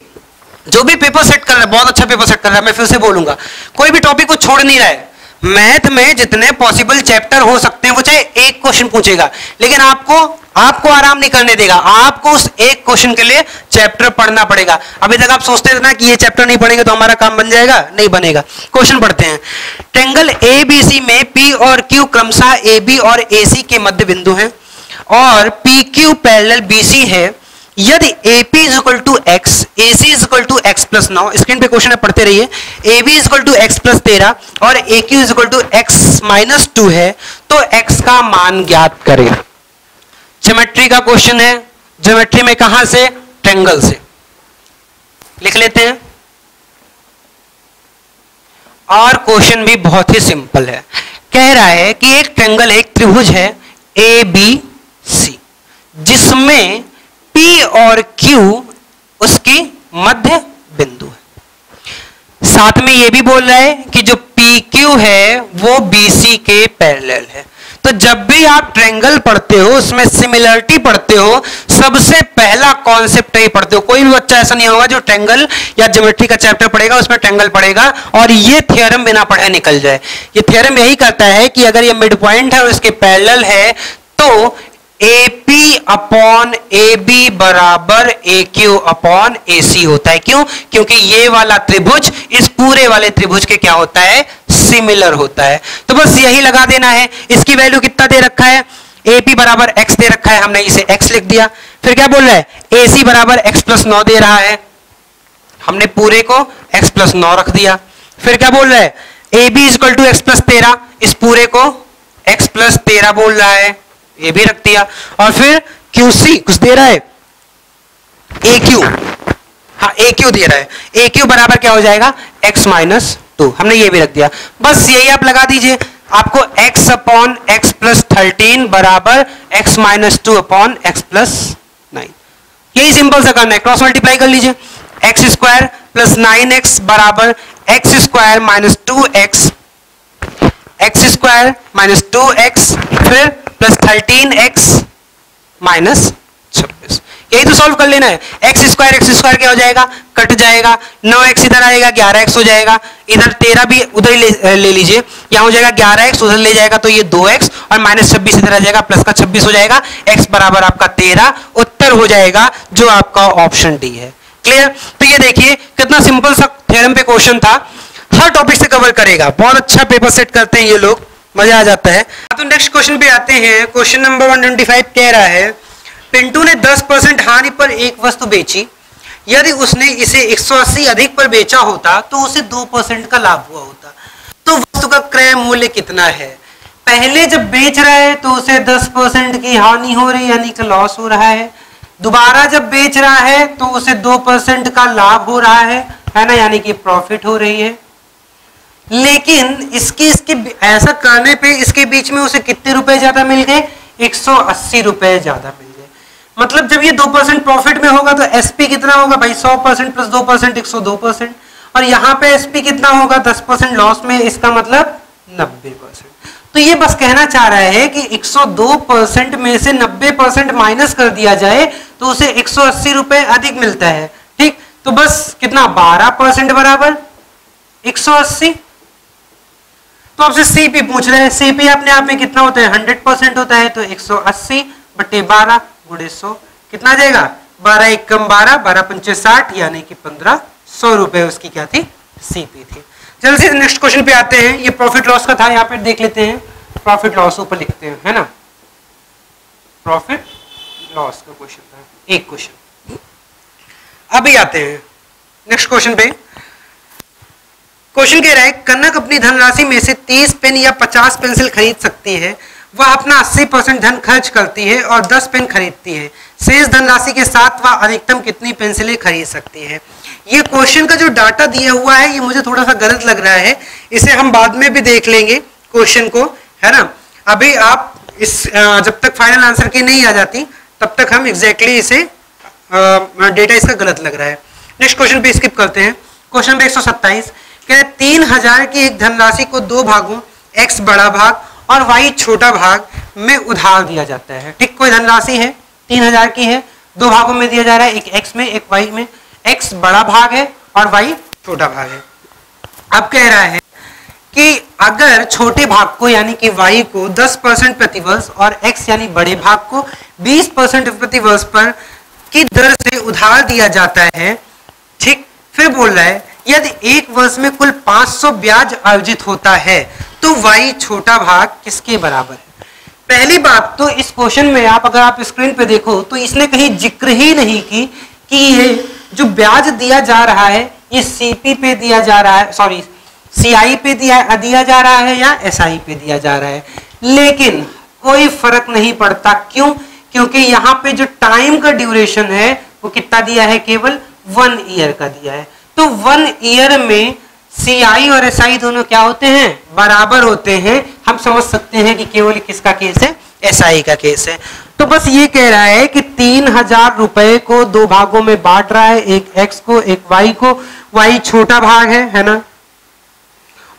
जो भी पेपर सेट कर रहा है, बहुत अच्छा पेपर सेट कर रहा है, मैं फिर से बोलूंगा, कोई भी टॉपिक को छोड़ नहीं रहा है। मैथ में जितने पॉसिबल चैप्टर हो सकते हैं वो चाहे 1 क्वेश्चन पूछेगा, लेकिन आपको आराम नहीं करने देगा। आपको उस 1 क्वेश्चन के लिए चैप्टर पढ़ना पड़ेगा। अभी तक आप सोचते थे ना कि ये चैप्टर नहीं पढ़ेंगे तो हमारा काम बन जाएगा, नहीं बनेगा। क्वेश्चन पढ़ते हैं। ट्रायंगल ABC में P और Q क्रमशः AB और AC के मध्य बिंदु हैं। और P Q parallel B C है, यदि AP is equal to x, AC is equal to x plus 9, screen पे क्वेश्चन पढ़ते रहिए, AB is equal to x plus 13 और AQ is equal to x minus 2 है, तो x का मान ज्ञात करें। ज्योमेट्री का क्वेश्चन है, ज्योमेट्री में कहां से, ट्रेंगल से लिख लेते हैं। और क्वेश्चन भी बहुत ही सिंपल है, कह रहा है कि एक ट्रेंगल, एक त्रिभुज है ABC, जिसमें P और Q उसकी मध्य बिंदु है। साथ में ये भी बोल रहा है कि जो PQ है वो BC के पैरेलल है। तो जब भी आप ट्रायंगल पढ़ते हो, उसमें सिमिलरिटी पढ़ते हो, सबसे पहला कॉन्सेप्ट ही पढ़ते हो। कोई भी बच्चा ऐसा नहीं होगा जो ट्रायंगल या ज्योमेट्री का चैप्टर पढ़ेगा उसमें ट्रायंगल पढ़ेगा और ये थ्योरम बिना पढ़े निकल जाए। ये थ्योरम यही कहता है कि अगर ये मिड पॉइंट है और इसके पैरेलल है तो AP अपॉन AB बराबर AQ अपॉन AC होता है। क्यों? क्योंकि ये वाला त्रिभुज इस पूरे वाले त्रिभुज के क्या होता है, सिमिलर होता है। तो बस यही लगा देना है। इसकी वैल्यू कितना दे रखा है, AP बराबर x दे रखा है, हमने इसे x लिख दिया। फिर क्या बोल रहा है, AC बराबर x प्लस 9 दे रहा है, हमने पूरे को x प्लस 9 रख दिया। फिर क्या बोल रहा है, AB is equal to x plus 13, इस पूरे को x प्लस 13 बोल रहा है, ये भी रख दिया। और फिर QC कुछ दे रहा है, AQ दे रहा है, AQ बराबर क्या हो जाएगा, x माइनस 2, हमने ये भी रख दिया। बस यही आप लगा दीजिए, आपको x अपॉन x प्लस 13 बराबर x minus 2 upon x plus 9, यही सिंपल सा करना है। क्रॉस मल्टीप्लाई कर लीजिए, x स्क्वायर प्लस 9x बराबर x square minus 2x, x square minus 2x फिर प्लस 13x माइनस 26, यही तो सॉल्व कर लेना है। एक्स स्क्वायर क्या हो जाएगा, कट जाएगा, 9x इधर आएगा 11x हो जाएगा, इधर 13 भी उधर ही ले लीजिए, यहाँ हो जाएगा 11x, उधर ले जाएगा तो ये 2x और माइनस 26 इधर आ जाएगा, प्लस का 26 हो जाएगा, x बराबर आपका 13, उत्तर हो जाएगा जो आपका ऑप्शन डी है। क्लियर? तो ये देखिए कितना सिंपल सा थ्योरम पे क्वेश्चन था, हर टॉपिक से कवर करेगा। बहुत अच्छा पेपर सेट करते हैं ये लोग, मजा आ जाता है। तो नेक्स्ट क्वेश्चन पे आते हैं। क्वेश्चन नंबर 125 कह रहा है, पिंटू ने 10% हानि पर एक वस्तु बेची, यदि उसने इसे 180 अधिक पर बेचा होता तो उसे 2% का लाभ हुआ होता, तो वस्तु का क्रय मूल्य कितना है। पहले जब बेच रहा है तो उसे 10% की हानि हो रही, यानी कि लॉस हो रहा है। दोबारा जब बेच रहा है तो उसे 2% का लाभ हो रहा है ना, यानी कि प्रॉफिट हो रही है। लेकिन इसकी ऐसा करने पे इसके बीच में उसे कितने रुपए ज्यादा मिल गए, 180 रुपए ज्यादा मिल गए। मतलब जब ये 2% प्रॉफिट में होगा तो एसपी कितना होगा भाई, 100% प्लस 2% 102%, और यहाँ पे एसपी कितना होगा, 10% लॉस में, इसका मतलब 90%। तो ये बस कहना चाह रहा है कि 102% में से 90% माइनस कर दिया जाए तो उसे 180 रुपए अधिक मिलता है। ठीक, तो बस कितना, 12% बराबर 180। तो आपसे सीपी पूछ रहे हैं, सीपी अपने आप में कितना होता है, 100% होता है, तो 180 बटे 12 गुणे 100 कितना जाएगा, 12 × 1 = 12, 12 × 5 = 60, यानी कि 1500 रुपए उसकी क्या थी, सीपी थी। जल्दी से नेक्स्ट क्वेश्चन पे आते हैं। ये प्रॉफिट लॉस का था, यहाँ पे देख लेते हैं, प्रॉफिट लॉस ऊपर लिखते हैं, है ना, प्रॉफिट लॉस का क्वेश्चन था एक क्वेश्चन। अभी आते हैं नेक्स्ट क्वेश्चन पे। क्वेश्चन कह रहा है, कनक अपनी धनराशि में से 30 पेन या 50 पेंसिल खरीद सकती है, वह अपना 80% धन खर्च करती है और 10 पेन खरीदती है, शेष धनराशि के साथ वह अधिकतम कितनी पेंसिलें खरीद सकती है। ये क्वेश्चन का जो डाटा दिया हुआ है ये मुझे थोड़ा सा गलत लग रहा है, इसे हम बाद में भी देख लेंगे क्वेश्चन को, है ना। अभी आप इस जब तक फाइनल आंसर की नहीं आ जाती तब तक हम एग्जैक्टली इसे डेटा इसका गलत लग रहा है। नेक्स्ट क्वेश्चन पे स्किप करते हैं। क्वेश्चन नंबर 127, 3000 की एक धनराशि को दो भागों x बड़ा भाग और y छोटा भाग में उधार दिया जाता है। ठीक, कोई धनराशि है 3000 की है, दो भागों में दिया जा रहा है, एक x में एक y में, x बड़ा भाग है और y छोटा भाग है। अब कह रहा है कि अगर छोटे भाग को यानी कि y को 10% प्रतिवर्ष और x यानी बड़े भाग को 20% प्रतिवर्ष पर की दर से उधार दिया जाता है। ठीक, फिर बोल रहा है यदि एक वर्ष में कुल 500 ब्याज अर्जित होता है तो y छोटा भाग किसके बराबर है। पहली बात तो इस क्वेश्चन में आप अगर आप स्क्रीन पे देखो तो इसने कहीं जिक्र ही नहीं की कि ये जो ब्याज दिया जा रहा है ये सीपी पे दिया जा रहा है, सॉरी सीआई पे दिया जा रहा है या एसआई पे दिया जा रहा है। लेकिन कोई फर्क नहीं पड़ता, क्यों? क्योंकि यहाँ पे जो टाइम का ड्यूरेशन है वो कितना दिया है, केवल 1 ईयर का दिया है। तो 1 ईयर में सीआई और एसआई दोनों क्या होते हैं, बराबर होते हैं। हम समझ सकते हैं कि केवल किसका केस है, एसआई का केस है। तो बस ये कह रहा है कि 3,000 रुपए को 2 भागों में बांट रहा है, एक एक्स को एक वाई को। वाई छोटा भाग है ना,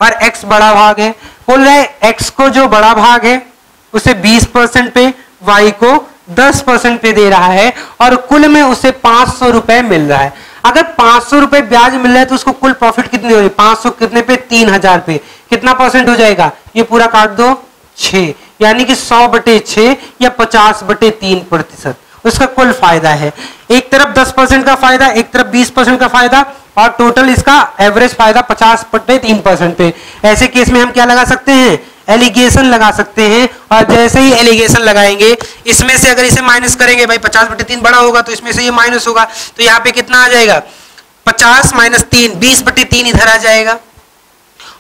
और एक्स बड़ा भाग है। बोल रहा है एक्स को जो बड़ा भाग है उसे 20% पे, वाई को 10% पे दे रहा है, और कुल में उसे 500 रुपए मिल रहा है। अगर 500 रुपए ब्याज मिल रहा है तो उसको कुल प्रॉफिट कितनी हो रही है, 500 कितने पे, 3,000 पे। कितना परसेंट हो जाएगा, ये पूरा काट दो 6, यानी कि 100/6 या 50/3%। उसका कुल फायदा है, एक तरफ 10% का फायदा, एक तरफ 20% का फायदा, और टोटल इसका एवरेज फायदा 50/3% पे। ऐसे केस में हम क्या लगा सकते हैं, एलिगेशन लगा सकते हैं। और जैसे ही एलिगेशन लगाएंगे, इसमें से अगर इसे माइनस करेंगे, भाई 50/3 बड़ा होगा तो इसमें से ये माइनस होगा, तो यहाँ पे कितना आ जाएगा, 50 - 3, 20/3 इधर आ जाएगा।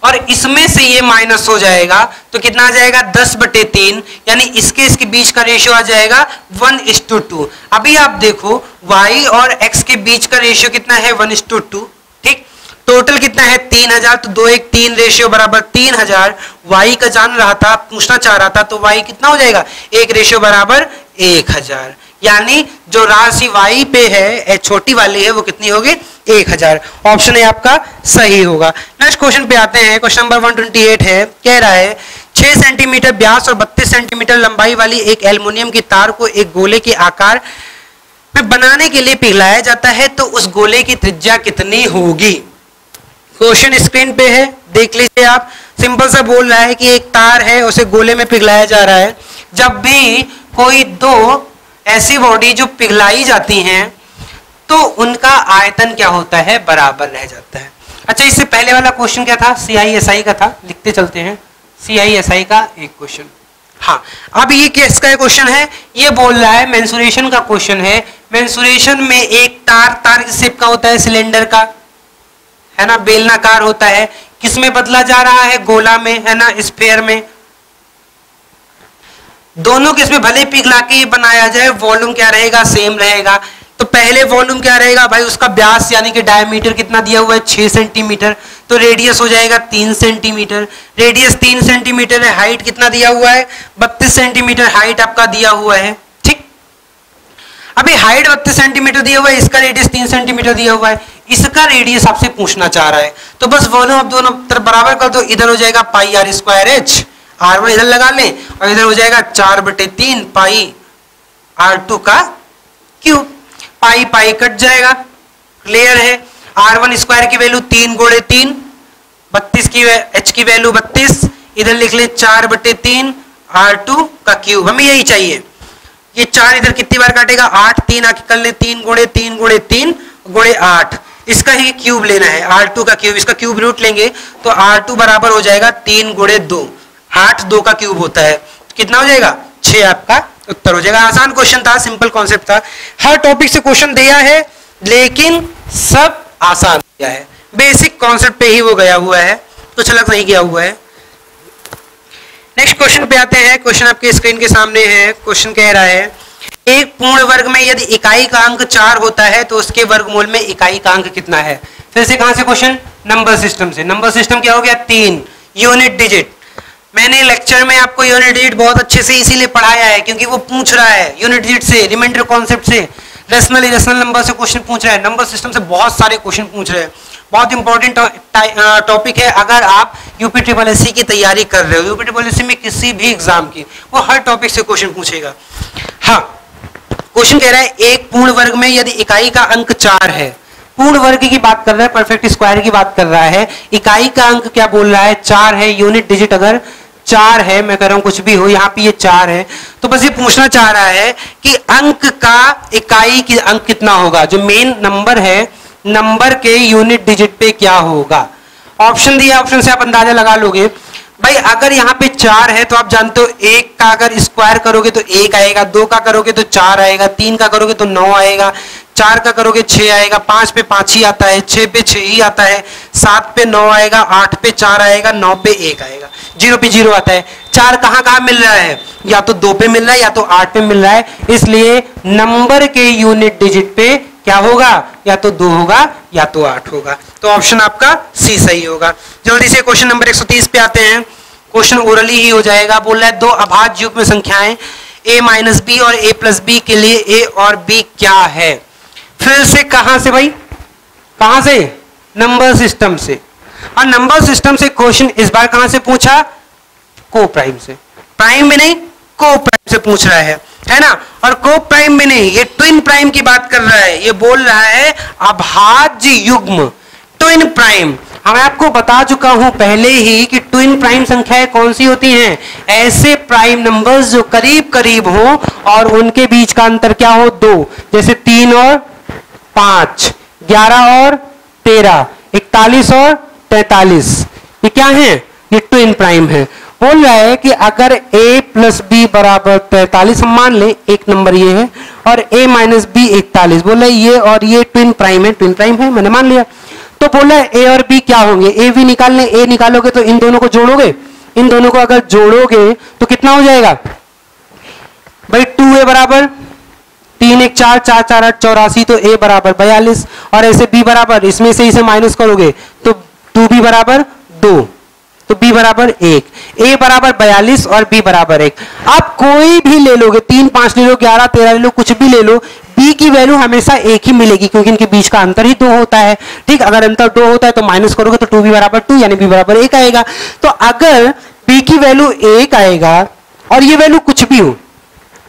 और इसमें से ये माइनस हो जाएगा तो कितना आ जाएगा, 10/3, यानी इसके बीच का रेशियो आ जाएगा 1:2। अभी आप देखो y और x के बीच का रेशियो कितना है, 1:2। ठीक, टोटल कितना है 3,000, तो 2:1:3 रेशियो बराबर 3,000। y का जान रहा था, पूछना चाह रहा था, तो y कितना हो जाएगा, 1 रेशियो बराबर 1,000, यानी जो राशि y पे है छोटी वाली है वो कितनी होगी, 1,000। ऑप्शन है आपका सही होगा। नेक्स्ट क्वेश्चन पे आते हैं, क्वेश्चन नंबर 128 है। कह रहा है 6 सेंटीमीटर व्यास और 32 सेंटीमीटर लंबाई वाली एक एल्युमिनियम की तार को एक गोले के आकार में बनाने के लिए पिघलाया जाता है, तो उस गोले की त्रिज्या कितनी होगी। क्वेश्चन स्क्रीन पे है, देख लीजिए आप। सिंपल सा बोल रहा है कि एक तार है उसे गोले में पिघलाया जा रहा है। जब भी कोई दो ऐसी बॉडी जो पिघलाई जाती हैं तो उनका आयतन क्या होता है, बराबर रह जाता है। अच्छा, इससे पहले वाला क्वेश्चन क्या था, CISI का था। लिखते चलते हैं CISI का एक क्वेश्चन। हाँ, अब ये किसका क्वेश्चन है, ये बोल रहा है मेंसुरेशन का क्वेश्चन है। मेंसुरेशन में एक तार किस शेप का होता है, सिलेंडर का, है ना, बेलनाकार होता है। किसमें बदला जा रहा है, गोला में, है ना, स्फेयर में। दोनों किसमें भले पिघला के बनाया जाए, वॉल्यूम क्या रहेगा, सेम रहेगा। तो पहले वॉल्यूम क्या रहेगा भाई, उसका व्यास यानी कि डायमीटर कितना दिया हुआ है, 6 सेंटीमीटर, तो रेडियस हो जाएगा 3 सेंटीमीटर। रेडियस 3 सेंटीमीटर है, हाइट कितना दिया हुआ है, 32 सेंटीमीटर हाइट आपका दिया हुआ है। ठीक, अभी हाइट 32 सेंटीमीटर दिया हुआ है, इसका रेडियस 3 सेंटीमीटर दिया हुआ है, इसका रेडियस आपसे पूछना चाह रहा है। तो बस वॉल्यूम आप दोनों तरफ बराबर कर दो, इधर हो जाएगा πr²h, r1 इधर लगा लें, और इधर हो जाएगा 4/3 πr²³। पाई पाई कट जाएगा, क्लियर है। r² की वैल्यू 3 × 3, 32 की h की वैल्यू 32, इधर लिख ले 4/3 r³³। हमें यही चाहिए। ये 4 इधर कितनी बार काटेगा, 8, 3 आके कर ले 3 × 3 × 3 × 8, इसका ही क्यूब लेना है, r²³। इसका क्यूब रूट लेंगे तो r2 बराबर हो जाएगा 3 × 2, 8 2 का क्यूब होता है, कितना हो जाएगा 6 आपका उत्तर हो जाएगा। आसान क्वेश्चन था, सिंपल कॉन्सेप्ट था। हर टॉपिक से क्वेश्चन दिया है लेकिन सब आसान दिया है, बेसिक कॉन्सेप्ट पे ही वो गया हुआ है, कुछ अलग नहीं गया हुआ है। नेक्स्ट क्वेश्चन पे आते हैं, क्वेश्चन आपके स्क्रीन के सामने है। क्वेश्चन कह रहा है एक पूर्ण वर्ग में यदि इकाई का अंक 4 होता है तो उसके वर्गमूल में इकाई का अंक कितना है। फिर से कहां से क्वेश्चन, नंबर सिस्टम से। नंबर सिस्टम क्या हो गया, 3 यूनिट डिजिट। मैंने लेक्चर में आपको यूनिट डिजिट बहुत अच्छे से इसीलिए पढ़ाया है क्योंकि वो पूछ रहा है यूनिट डिजिट से, रिमाइंडर कॉन्सेप्ट से, रेशनल इरेशनल नंबर से क्वेश्चन पूछ रहा है, नंबर सिस्टम से बहुत सारे क्वेश्चन पूछ रहे हैं। बहुत इंपॉर्टेंट टॉपिक है अगर आप UPSSSC की तैयारी कर रहे हो। UPSSSC में किसी भी एग्जाम की वो हर टॉपिक से क्वेश्चन पूछेगा। हाँ, क्वेश्चन कह रहा है एक पूर्ण वर्ग में यदि इकाई का अंक 4 है, पूर्ण वर्ग की बात कर रहा है, परफेक्ट स्क्वायर की बात कर रहा है, इकाई का अंक क्या बोल रहा है, 4 है, यूनिट डिजिट अगर 4 है, मैं कह रहा हूं कुछ भी हो, यहाँ पे ये 4 है, तो बस ये पूछना चाह रहा है कि अंक का इकाई की अंक कितना होगा, जो मेन नंबर है, नंबर के यूनिट डिजिट पे क्या होगा। ऑप्शन दिया, ऑप्शन से आप अंदाजा लगा लोगे। भाई अगर यहाँ पे चार है तो आप जानते हो एक का अगर स्क्वायर करोगे तो एक आएगा, दो का करोगे तो चार आएगा, तीन का करोगे तो नौ आएगा, चार का करोगे छः आएगा, पाँच पे पाँच ही आता है, छः पे छः ही आता है, सात पे नौ आएगा, आठ पे चार आएगा, नौ पे एक आएगा, जीरो पे जीरो आता है। चार कहाँ कहाँ मिल रहा है? या तो दो पे मिल रहा है या तो आठ पे मिल रहा है, इसलिए नंबर के यूनिट डिजिट पे क्या होगा? या तो दो होगा या तो आठ होगा। तो ऑप्शन आपका सी सही होगा। जल्दी से क्वेश्चन नंबर 130 पे आते हैं। क्वेश्चन ओरली ही हो जाएगा। बोल रहा है दो अभाज्य युग्म में संख्याएं a माइनस बी और a प्लस बी के लिए a और b क्या है? फिर से कहाँ से भाई? कहाँ से? नंबर सिस्टम से। और नंबर सिस्टम से क्वेश्चन इस बार कहाँ से पूछा? को प्राइम से। प्राइम में नहीं, को प्राइम से पूछ रहा है ना। और को प्राइम में नहीं, ये ट्विन प्राइम की बात कर रहा है। ये बोल रहा है अभाज्य युग्म ट्विन प्राइम। मैं आपको बता चुका हूं पहले ही कि ट्विन प्राइम संख्याएं कौन सी होती हैं? ऐसे प्राइम नंबर्स जो करीब करीब हो और उनके बीच का अंतर क्या हो? दो। जैसे 3 और 5, 11 और 13, 41 और 43, ये क्या है? ये ट्विन प्राइम है। बोल रहा है कि अगर a प्लस बी बराबर 43 हम मान लें, एक नंबर ये है, और a माइनस बी 41। बोला ये और ये ट्विन प्राइम है। ट्विन प्राइम है मैंने मान लिया। तो बोला a और b क्या होंगे? a भी निकालने, a निकालोगे तो इन दोनों को जोड़ोगे, इन दोनों को अगर जोड़ोगे तो कितना हो जाएगा भाई? 2a बराबर 3 × 1 4, 4 × 4 = 84, तो a बराबर 42। और ऐसे b बराबर, इसमें से इसे माइनस करोगे तो 2b बराबर 2, तो b बराबर 1, a बराबर 42 और b बराबर 1। आप कोई भी ले लोगे, 3, 5 ले लो, 11, 13 ले लो, कुछ भी ले लो, b की वैल्यू हमेशा एक ही मिलेगी क्योंकि इनके बीच का अंतर ही 2 होता है। ठीक, अगर अंतर 2 होता है तो माइनस करोगे तो 2b बराबर 2 यानी b बराबर 1 आएगा। तो अगर b की वैल्यू 1 आएगा और ये वैल्यू कुछ भी हो,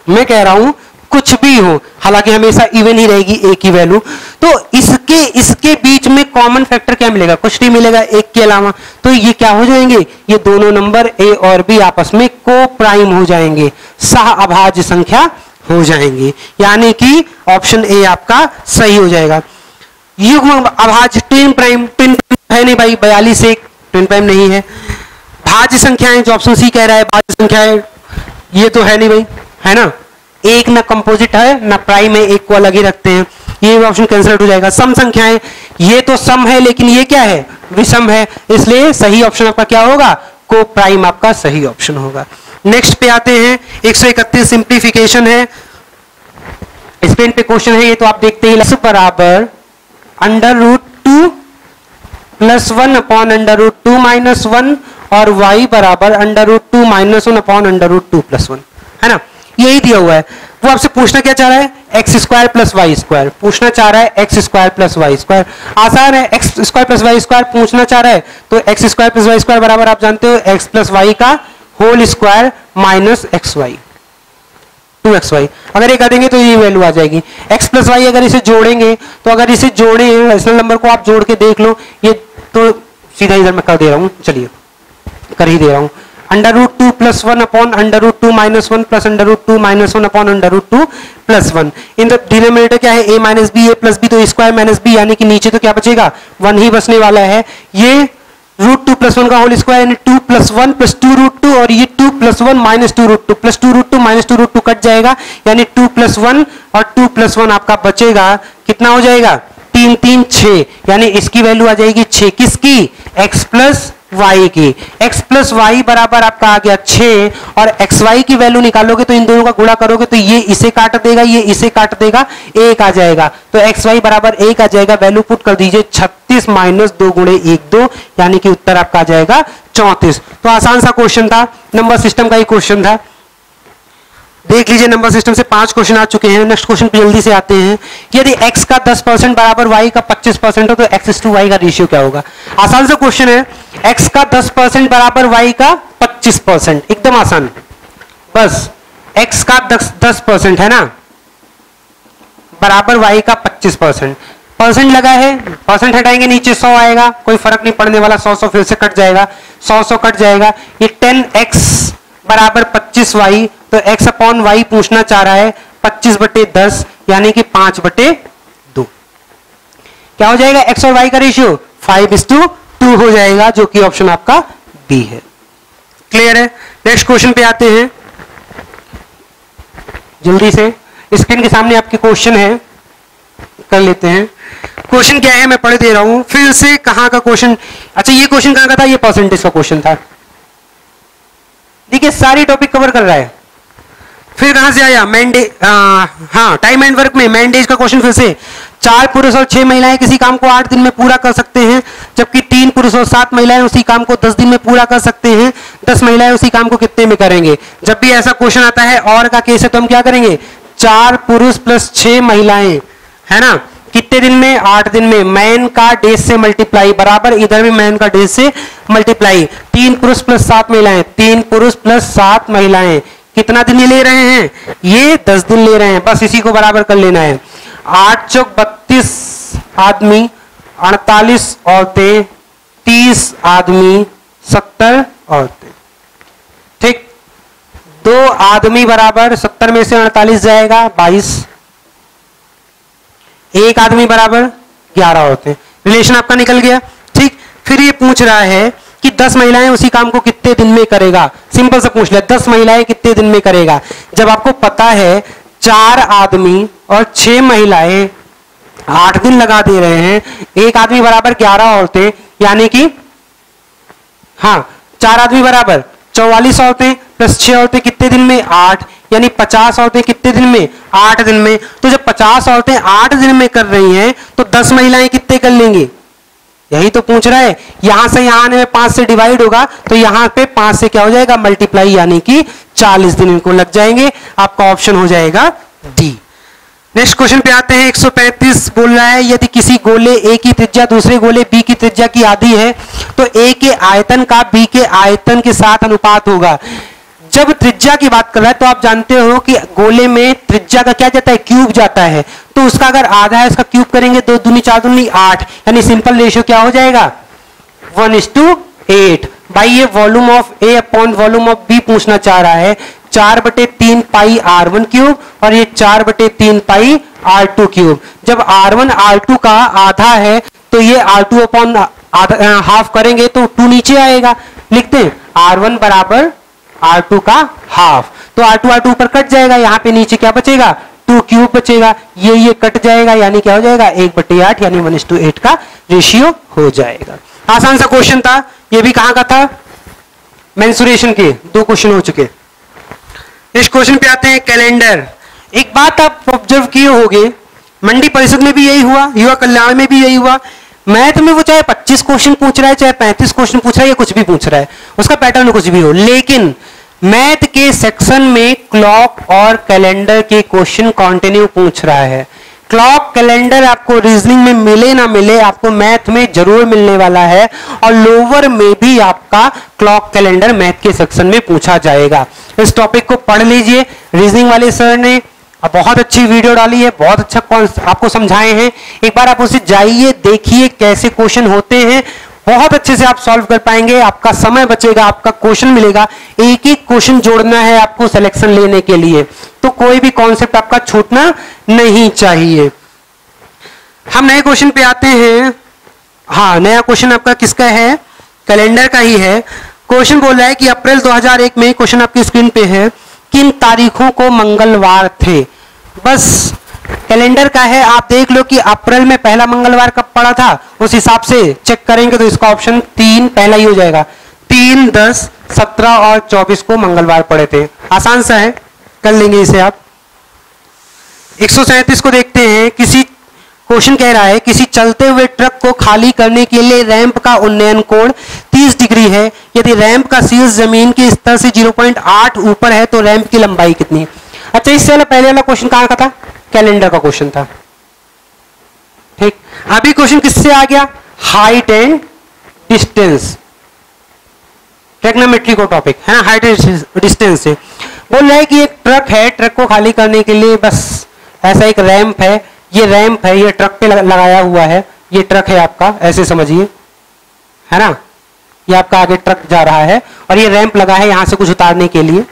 मैं कह रहा हूं कुछ भी हो, हालांकि हमेशा इवन ही रहेगी, एक ही वैल्यू, तो इसके बीच में कॉमन फैक्टर क्या मिलेगा? कुछ नहीं मिलेगा एक के अलावा। तो ये क्या हो जाएंगे? ये दोनों नंबर a और b आपस में को प्राइम हो जाएंगे, सह अभाज्य संख्या हो जाएंगी, यानी कि ऑप्शन a आपका सही हो जाएगा। युग्म अभाज्य ट्विन प्राइम है नहीं भाई, 42 1 ट्विन प्राइम नहीं है। भाज्य संख्याएं जो ऑप्शन सी कह रहा है, भाज्य संख्याएं ये तो है नहीं भाई, है ना, एक ना कंपोजिट है ना प्राइम है, एक को अलग ही रखते हैं, ये ऑप्शन कैंसिल हो जाएगा। सम संख्याएं, ये तो सम है लेकिन ये क्या है? विषम है, इसलिए सही ऑप्शन आपका क्या होगा? को प्राइम आपका सही ऑप्शन होगा। नेक्स्ट पे आते हैं, 131 सिंप्लीफिकेशन है। स्क्रीन पे क्वेश्चन है, ये तो आप देखते ही। x बराबर √2 + 1 / √2 - 1 और y बराबर √2 - 1 / √2 + 1, है ना, यही दिया हुआ है। वो आपसे पूछना क्या चाह रहा है? x² + y² पूछना चाह रहा है। x² + y² आसान है, x² + y² पूछना चाह रहा है तो x² + y² बराबर आप जानते हो x + y² - xy 2xy। अगर ये करेंगे तो ये वैल्यू आ जाएगी। x + y अगर इसे जोड़ेंगे तो अगर इसे जोड़े रेशनल नंबर को आप जोड़ के देख लो, ये तो सीधा इधर मैं कर दे रहा हूँ, चलिए कर ही दे रहा हूँ। √2 + 1 / √2 - 1 + √2 - 1 / √2 + 1 इन द डिनोमिनेटर क्या है? a minus B, A plus B, तो स्क्वायर माइनस बी, यानी कि नीचे तो क्या बचेगा? 1 ही बचने वाला है। ये √2 + 1 का होल स्क्वायर यानी 2 + 1 + 2 √2 और ये 2 + 1 - 2 √2 + 2 √2 - 2 √2 कट जाएगा, यानी 2 + 1 और 2 + 1 आपका बचेगा कितना हो जाएगा? 3 3 6, यानी इसकी वैल्यू आ जाएगी 6 किसकी? x + y की। x + y बराबर आपका आ गया 6 और xy की वैल्यू निकालोगे तो इन दोनों का गुणा करोगे तो ये इसे काट देगा, ये इसे काट देगा, 1 आ जाएगा। तो xy बराबर 1 आ जाएगा। वैल्यू पुट कर दीजिए 36 - 2 × 1 2, यानी कि उत्तर आपका आ जाएगा 34। तो आसान सा क्वेश्चन था, नंबर सिस्टम का ही क्वेश्चन था। देख लीजिए नंबर सिस्टम से 5 क्वेश्चन आ चुके हैं। नेक्स्ट क्वेश्चन पे जल्दी से आते हैं। यदि x का 10% बराबर y का 25% हो तो x/y का रेशियो क्या होगा? आसान सा क्वेश्चन है। x का 10% बराबर y का 25%, एकदम आसान। बस x का 10% है ना बराबर y का 25%, परसेंट लगा है, परसेंट हटाएंगे नीचे 100 आएगा, कोई फर्क नहीं पड़ने वाला, 100 100 फिर से कट जाएगा, 100 100 कट जाएगा। ये 10x = 25y, तो x/y पूछना चाह रहा है 25/10 यानी कि 5/2। क्या हो जाएगा x और y का रेशियो? 5:2 हो जाएगा, जो कि ऑप्शन आपका बी है। क्लियर है। नेक्स्ट क्वेश्चन पे आते हैं जल्दी से। स्क्रीन के सामने आपके क्वेश्चन है, कर लेते हैं। क्वेश्चन क्या है मैं पढ़ दे रहा हूं फिर से। कहां का क्वेश्चन? अच्छा ये क्वेश्चन कहां का था? ये परसेंटेज का क्वेश्चन था। देखिए सारे टॉपिक कवर कर रहा है। फिर कहां से आया? मैंडेज। हाँ, टाइम एंड वर्क में मैंडेज का क्वेश्चन फिर से। 4 पुरुष और 6 महिलाएं किसी काम को 8 दिन में पूरा कर सकते हैं, जबकि 3 पुरुष और 7 महिलाएं उसी काम को 10 दिन में पूरा कर सकते हैं। 10 महिलाएं उसी काम को कितने में करेंगे? जब भी ऐसा क्वेश्चन आता है और का केस है तो हम क्या करेंगे? 4 पुरुष प्लस 6 महिलाएं, है ना, कितने दिन में? 8 दिन में। मैन का डेज से मल्टीप्लाई बराबर, इधर भी मैन का डेज से मल्टीप्लाई। 3 पुरुष प्लस 7 महिलाएं, 3 पुरुष प्लस 7 महिलाएं कितना दिन ले रहे हैं? ये 10 दिन ले रहे हैं। बस इसी को बराबर कर लेना है। 8×4 = 32 आदमी, 48 औरतें, 30 आदमी, 70 औरतें। ठीक, 2 आदमी बराबर 70 में से 48 जाएगा 22, 1 आदमी बराबर 11 औरतें। रिलेशन आपका निकल गया। ठीक, फिर ये पूछ रहा है कि 10 महिलाएं उसी काम को कितने दिन में करेगा। सिंपल से पूछ ले, 10 महिलाएं कितने दिन में करेगा? जब आपको पता है 4 आदमी और 6 महिलाएं 8 दिन लगा दे रहे हैं, 1 आदमी बराबर 11 औरतें, यानी कि हाँ 4 आदमी बराबर 44 औरतें प्लस 6 औरतें कितने दिन में? 8, यानी 50 औरतें कितने दिन में? 8 दिन में। तो जब 50 औरतें 8 दिन में कर रही हैं तो 10 महिलाएं कितने कर लेंगी? यही तो पूछ रहा है। यहां से यहां आने में 5 से डिवाइड होगा, तो यहां पे 5 से क्या हो जाएगा? मल्टीप्लाई, यानी कि 40 दिन इनको लग जाएंगे। आपका ऑप्शन हो जाएगा डी। नेक्स्ट क्वेश्चन पे आते हैं। 135 बोल रहा है, यदि किसी गोले ए की त्रिज्या दूसरे गोले बी की त्रिज्या की आधी है तो ए के आयतन का बी के आयतन के साथ अनुपात होगा। जब त्रिज्या की बात कर रहा है तो आप जानते हो कि गोले में त्रिज्या का क्या जाता है? क्यूब जाता है। तो उसका अगर आधा है, उसका क्यूब करेंगे, 2×4 = 8, यानी सिंपल रेशियो क्या हो जाएगा? 1:8। भाई ये volume of A upon volume of B पूछना चाह रहा है। 4/3 π r³ और ये 4/3 π r³। जब r1 r2 का आधा है तो ये r2/हाफ करेंगे तो 2 नीचे आएगा। लिखते हैं r1 बराबर r2 का हाफ। तो r2 ऊपर कट जाएगा, यहाँ पे नीचे क्या बचेगा? 2³ बचेगा। ये कट जाएगा, यानी क्या हो जाएगा? 1/8, यानी 1:8 का रेशियो हो जाएगा। आसान सा क्वेश्चन था। ये भी कहाँ का था? मेंसुरेशन के 2 क्वेश्चन हो चुके। इस क्वेश्चन पे आते हैं कैलेंडर। एक बात आप ऑब्जर्व किए होंगे, मंडी परिषद में भी यही हुआ, युवा कल्याण में भी यही हुआ। मैथ में वो चाहे 25 क्वेश्चन पूछ रहा है, चाहे 35 क्वेश्चन पूछ रहा है, या कुछ भी पूछ रहा है, उसका पैटर्न कुछ भी हो, लेकिन मैथ के सेक्शन में क्लॉक और कैलेंडर के क्वेश्चन कंटिन्यू पूछ रहा है। क्लॉक कैलेंडर आपको रीजनिंग में मिले ना मिले, आपको मैथ में जरूर मिलने वाला है। और लोअर में भी आपका क्लॉक कैलेंडर मैथ के सेक्शन में पूछा जाएगा। इस टॉपिक को पढ़ लीजिए। रीजनिंग वाले सर ने बहुत अच्छी वीडियो डाली है, बहुत अच्छा आपको समझाए हैं। एक बार आप उसे जाइए, देखिए कैसे क्वेश्चन होते हैं, बहुत अच्छे से आप सॉल्व कर पाएंगे। आपका समय बचेगा, आपका क्वेश्चन मिलेगा। एक एक क्वेश्चन जोड़ना है आपको सिलेक्शन लेने के लिए, तो कोई भी कॉन्सेप्ट आपका छूटना नहीं चाहिए। हम नए क्वेश्चन पे आते हैं। हाँ, नया क्वेश्चन आपका किसका है? कैलेंडर का ही है। क्वेश्चन बोल रहा है कि अप्रैल 2001 में, क्वेश्चन आपकी स्क्रीन पे है, किन तारीखों को मंगलवार थे। बस कैलेंडर का है, आप देख लो कि अप्रैल में पहला मंगलवार कब पड़ा था, उस हिसाब से चेक करेंगे तो इसका ऑप्शन 3 पहला ही हो जाएगा। 3, 10, 17 और 24 को मंगलवार पड़े थे। आसान सा है, कर लेंगे इसे आप। 137 को देखते हैं। किसी क्वेश्चन कह रहा है किसी चलते हुए ट्रक को खाली करने के लिए रैंप का उन्नयन कोण 30 डिग्री है। यदि रैंप का शीर्ष जमीन के स्तर से 0.8 ऊपर है तो रैंप की लंबाई कितनी है? अच्छा, इससे पहले वाला क्वेश्चन कहाँ का था? कैलेंडर का क्वेश्चन था। ठीक, अभी क्वेश्चन किससे आ गया? हाइट एंड डिस्टेंस, ट्रिग्नोमेट्री को टॉपिक है ना, हाइट एंड डिस्टेंस से। बोल रहा है कि एक ट्रक है, ट्रक को खाली करने के लिए बस ऐसा एक रैंप है, ये रैंप है, ये ट्रक पे लगाया हुआ है, ये ट्रक है आपका, ऐसे समझिए, है ना, ये आपका आगे ट्रक जा रहा है और ये रैंप लगा है यहां से कुछ उतारने के लिए।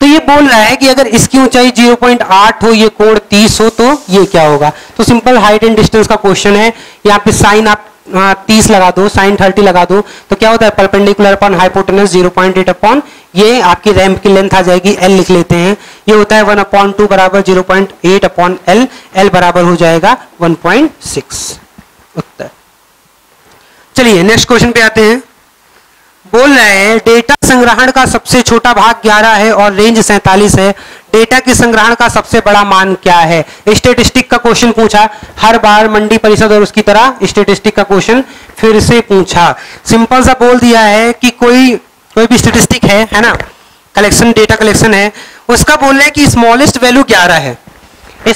तो ये बोल रहा है कि अगर इसकी ऊंचाई 0.8 हो, ये कोण 30 हो, तो ये क्या होगा? तो सिंपल हाइट एंड डिस्टेंस का क्वेश्चन है। यहाँ पे साइन आप 30 लगा दो, साइन 30 लगा दो तो क्या होता है परपेंडिकुलर अपॉन हाइपोटेनस 0.8 अपॉन ये आपकी रैंप की लेंथ आ जाएगी एल लिख लेते हैं। ये होता है 1/2 बराबर 0.8 अपॉन एल, एल बराबर हो जाएगा 1.6 उत्तर। चलिए नेक्स्ट क्वेश्चन पे आते हैं। बोल रहा है डेटा संग्रहण का सबसे छोटा भाग 11 है और रेंज 47 है, डेटा के संग्रहण का सबसे बड़ा मान क्या है। स्टेटिस्टिक का क्वेश्चन पूछा, हर बार मंडी परिषद और उसकी तरह स्टेटिस्टिक का क्वेश्चन फिर से पूछा। सिंपल सा बोल दिया है कि कोई भी स्टेटिस्टिक है ना, कलेक्शन डेटा कलेक्शन है, उसका बोल रहा है कि स्मॉलेस्ट वैल्यू 11 है,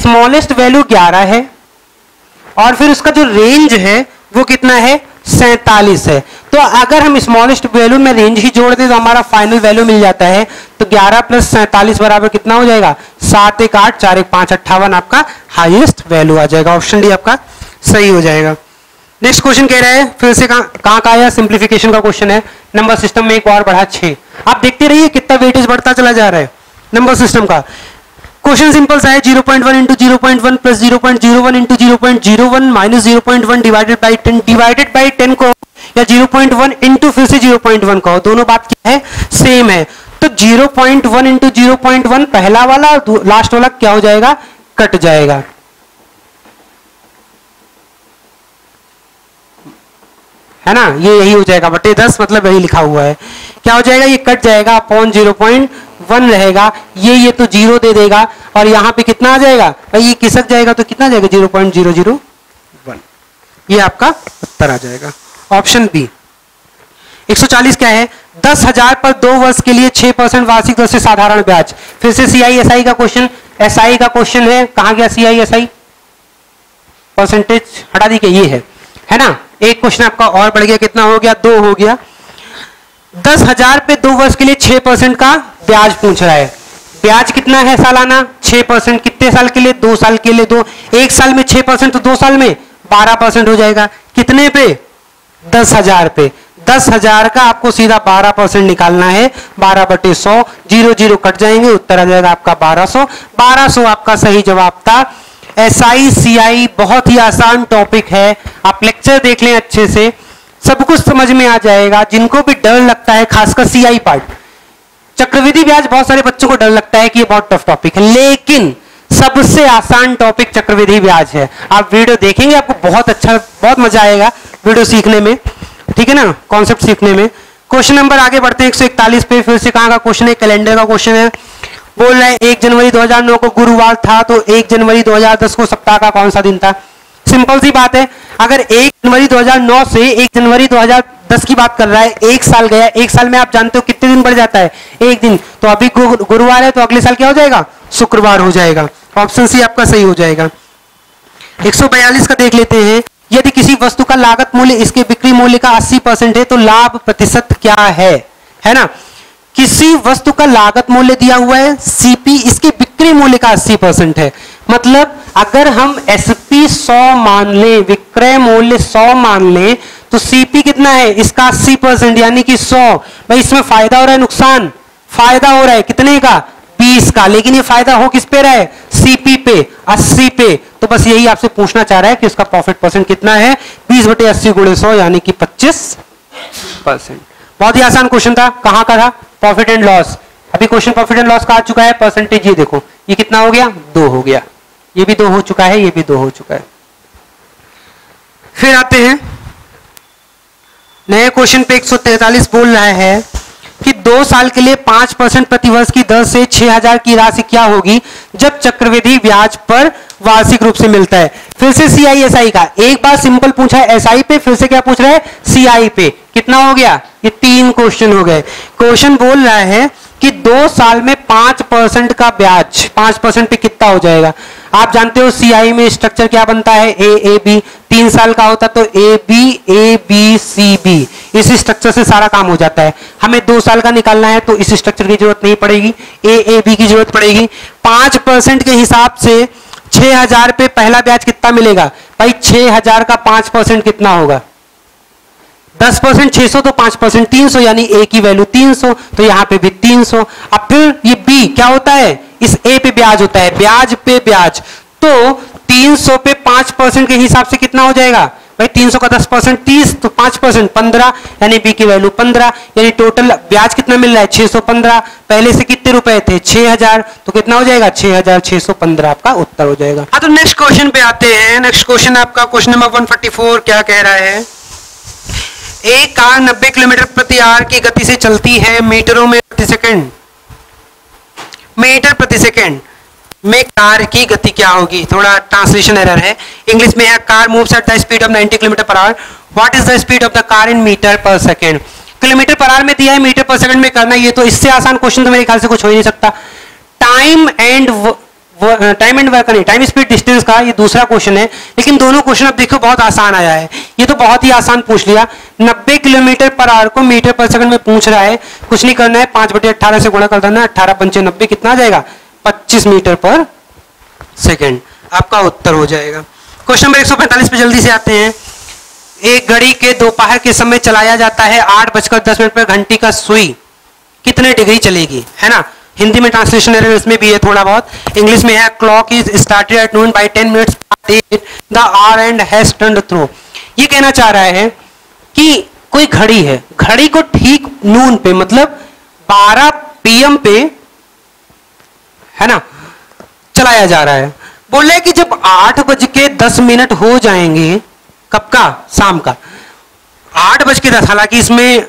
स्मॉलेस्ट वैल्यू 11 है और फिर उसका जो रेंज है वो कितना है 47 है। तो अगर हम स्मॉलेस्ट वैल्यू में रेंज ही जोड़ दें तो हमारा फाइनल वैल्यू मिल जाता है। तो 11 प्लस 47 बराबर कितना हो जाएगा 7, 1, 8, 4, 1, 5, 58 आपका हाईएस्ट वैल्यू आ जाएगा। ऑप्शन डी आपका सही हो जाएगा। नेक्स्ट क्वेश्चन कह रहा है फिर से कहाँ का आया, सिंप्लीफिकेशन का क्वेश्चन है। नंबर सिस्टम में एक और बढ़ा 6। आप देखते रहिए कितना वेटेज बढ़ता चला जा रहा है नंबर सिस्टम का। क्वेश्चन सिंपल सा है 0.1 into 0.1 plus 0.01 into 0.01 minus 0.1 divided by 10 को या 0.1 इंटू फिर से 0.1 को, दोनों बात क्या है सेम है। तो 0.1 इंटू 0.1 पहला वाला और लास्ट वाला क्या हो जाएगा कट जाएगा। है ना ये यही हो जाएगा बटे 10 मतलब यही लिखा हुआ है। क्या हो जाएगा ये कट जाएगा अपॉन 0.1 रहेगा, ये तो 0 दे देगा और यहाँ पे कितना आ जाएगा भाई ये खिसक जाएगा तो कितना जाएगा 0.001। ये आपका उत्तर आ जाएगा ऑप्शन बी। 140 क्या है 10,000 पर 2 वर्ष के लिए 6% वार्षिक दर से साधारण ब्याज। फिर से CISI का क्वेश्चन, SI का क्वेश्चन है, कहाँ गया CISI परसेंटेज हटा दी क्या ये है ना। एक क्वेश्चन आपका और बढ़ गया, कितना हो गया 2 हो गया। 10,000 पे 2 वर्ष के लिए 6% का ब्याज पूछ रहा है, ब्याज कितना है सालाना 6%, कितने साल के लिए 2 साल के लिए, 1 साल में 6% तो 2 साल में 12% हो जाएगा। कितने पे 10,000 पे, 10,000 का आपको सीधा 12% निकालना है, 12/100 0 0 कट जाएंगे, उत्तर आ जाएगा आपका 1200। 1200 आपका सही जवाब था। SI CI बहुत ही आसान टॉपिक है, आप लेक्चर देख लें अच्छे से सब कुछ समझ में आ जाएगा। जिनको भी डर लगता है खासकर CI पार्ट चक्रवृद्धि ब्याज, बहुत सारे बच्चों को डर लगता है कि ये बहुत टफ टॉपिक है, लेकिन सबसे आसान टॉपिक चक्रवृद्धि ब्याज है। आप वीडियो देखेंगे आपको बहुत मजा आएगा वीडियो सीखने में, ठीक है ना, कॉन्सेप्ट सीखने में। क्वेश्चन नंबर आगे बढ़ते हैं 141 पे। फिर से कहाँ का क्वेश्चन है, कैलेंडर का क्वेश्चन है। बोल रहा है 1 जनवरी 2009 को गुरुवार था तो 1 जनवरी 2010 को सप्ताह का कौन सा दिन था। सिंपल सी बात है, अगर 1 जनवरी 2009 से 1 जनवरी 2010 की बात कर रहा है, 1 साल गया, 1 साल में आप जानते हो कितने दिन बढ़ जाता है 1 दिन। तो अभी गुरुवार है तो अगले साल क्या हो जाएगा शुक्रवार हो जाएगा। ऑप्शन सी आपका सही हो जाएगा। 142 का देख लेते हैं। यदि किसी वस्तु का लागत मूल्य इसके बिक्री मूल्य का 80% है तो लाभ प्रतिशत क्या है ना। किसी वस्तु का लागत मूल्य दिया हुआ है, CP इसके बिक्री मूल्य का 80% है, मतलब अगर हम SP 100 मान लें, विक्रय मूल्य 100 मान लें तो CP कितना है इसका 80% यानी कि 100। भाई इसमें फायदा हो रहा है नुकसान, फायदा हो रहा है कितने का 20 का, लेकिन ये फायदा हो किस पे रहा है CP पे 80 पे। तो बस यही आपसे पूछना चाह रहा है कि उसका प्रॉफिट परसेंट कितना है 20/80 × 100 यानी कि 25%। बहुत ही आसान क्वेश्चन था। कहाँ का था प्रॉफिट एंड लॉस, अभी क्वेश्चन प्रॉफिट एंड लॉस का आ चुका है। परसेंटेज ये देखो ये कितना हो गया 2 हो गया, ये भी 2 हो चुका है, ये भी 2 हो चुका है। फिर आते हैं नए क्वेश्चन पे। 143 बोल रहा है कि 2 साल के लिए 5% प्रतिवर्ष की दर से 6,000 की राशि क्या होगी जब चक्रवृद्धि ब्याज पर वार्षिक रूप से मिलता है। फिर से CISI का एक बार सिंपल पूछा है SI पे, फिर से क्या पूछ रहा है CI पे, कितना हो गया ये 3 क्वेश्चन हो गए। क्वेश्चन बोल रहा है कि 2 साल में 5% का ब्याज, 5% पे कितना हो जाएगा। आप जानते हो CI में स्ट्रक्चर क्या बनता है A, B, 3 साल का होता तो A, B, A, B, C, B इस स्ट्रक्चर से सारा काम हो जाता है। हमें 2 साल का निकालना है तो इस स्ट्रक्चर की जरूरत नहीं पड़ेगी, A, B की जरूरत पड़ेगी। 5% के हिसाब से 6,000 पे पहला ब्याज कितना मिलेगा भाई 6,000 का 5% कितना होगा 10% 600 तो 5% 300 यानी A की वैल्यू 300 तो यहाँ पे भी 300। अब फिर ये B क्या होता है इस A पे ब्याज होता है, ब्याज पे ब्याज, तो 300 पे 5% के हिसाब से कितना हो जाएगा भाई 310% 30 तो 5% 15 यानी बी की वैल्यू 15 यानी टोटल ब्याज कितना मिल रहा है 615। पहले से कितने रुपए थे 6000 तो कितना हो जाएगा 6615 आपका उत्तर हो जाएगा। हाँ तो नेक्स्ट क्वेश्चन पे आते हैं। नेक्स्ट क्वेश्चन आपका क्वेश्चन नंबर 144 क्या कह रहा है, एक कार 90 किलोमीटर प्रति आवर की गति से चलती है मीटरों में प्रति सेकंड, मीटर प्रति सेकंड में कार की गति क्या होगी। थोड़ा ट्रांसलेशन एरर है, इंग्लिश में है car moves at the speed of 90 kilometre per hour, what is the speed of the car in metre per second. Kilometre per hour में दिया है, मीटर पर सेकंड में करना, ये तो इससे आसान क्वेश्चन तो मेरे ख्याल से कुछ हो ही नहीं सकता। टाइम एंड वर्क नहीं, टाइम स्पीड डिस्टेंस का ये दूसरा क्वेश्चन है, लेकिन दोनों क्वेश्चन अब देखो बहुत आसान आया है, ये तो बहुत ही आसान पूछ लिया। 90 किलोमीटर पर आवर को मीटर पर सेकंड में पूछ रहा है, कुछ नहीं करना है 5/18 से गुणा कर देना, 18×5×90 कितना आ जाएगा 25 मीटर पर सेकंड आपका उत्तर हो जाएगा। क्वेश्चन नंबर 145 पे जल्दी से आते हैं। एक घड़ी के दोपहर के समय चलाया जाता है 8:10 पर घंटी का सुई कितने डिग्री चलेगी, है ना। हिंदी में ट्रांसलेशन एरर इसमें भी है थोड़ा बहुत, इंग्लिश में है clock is started at noon by 10 minutes the hour and has turned through. ये कहना चाह रहा है कि कोई घड़ी है, घड़ी को ठीक नून पे मतलब 12 PM पे, है ना, चलाया जा रहा है। बोले कि जब 8:10 हो जाएंगे कब का शाम का 8:10, हालांकि इसमें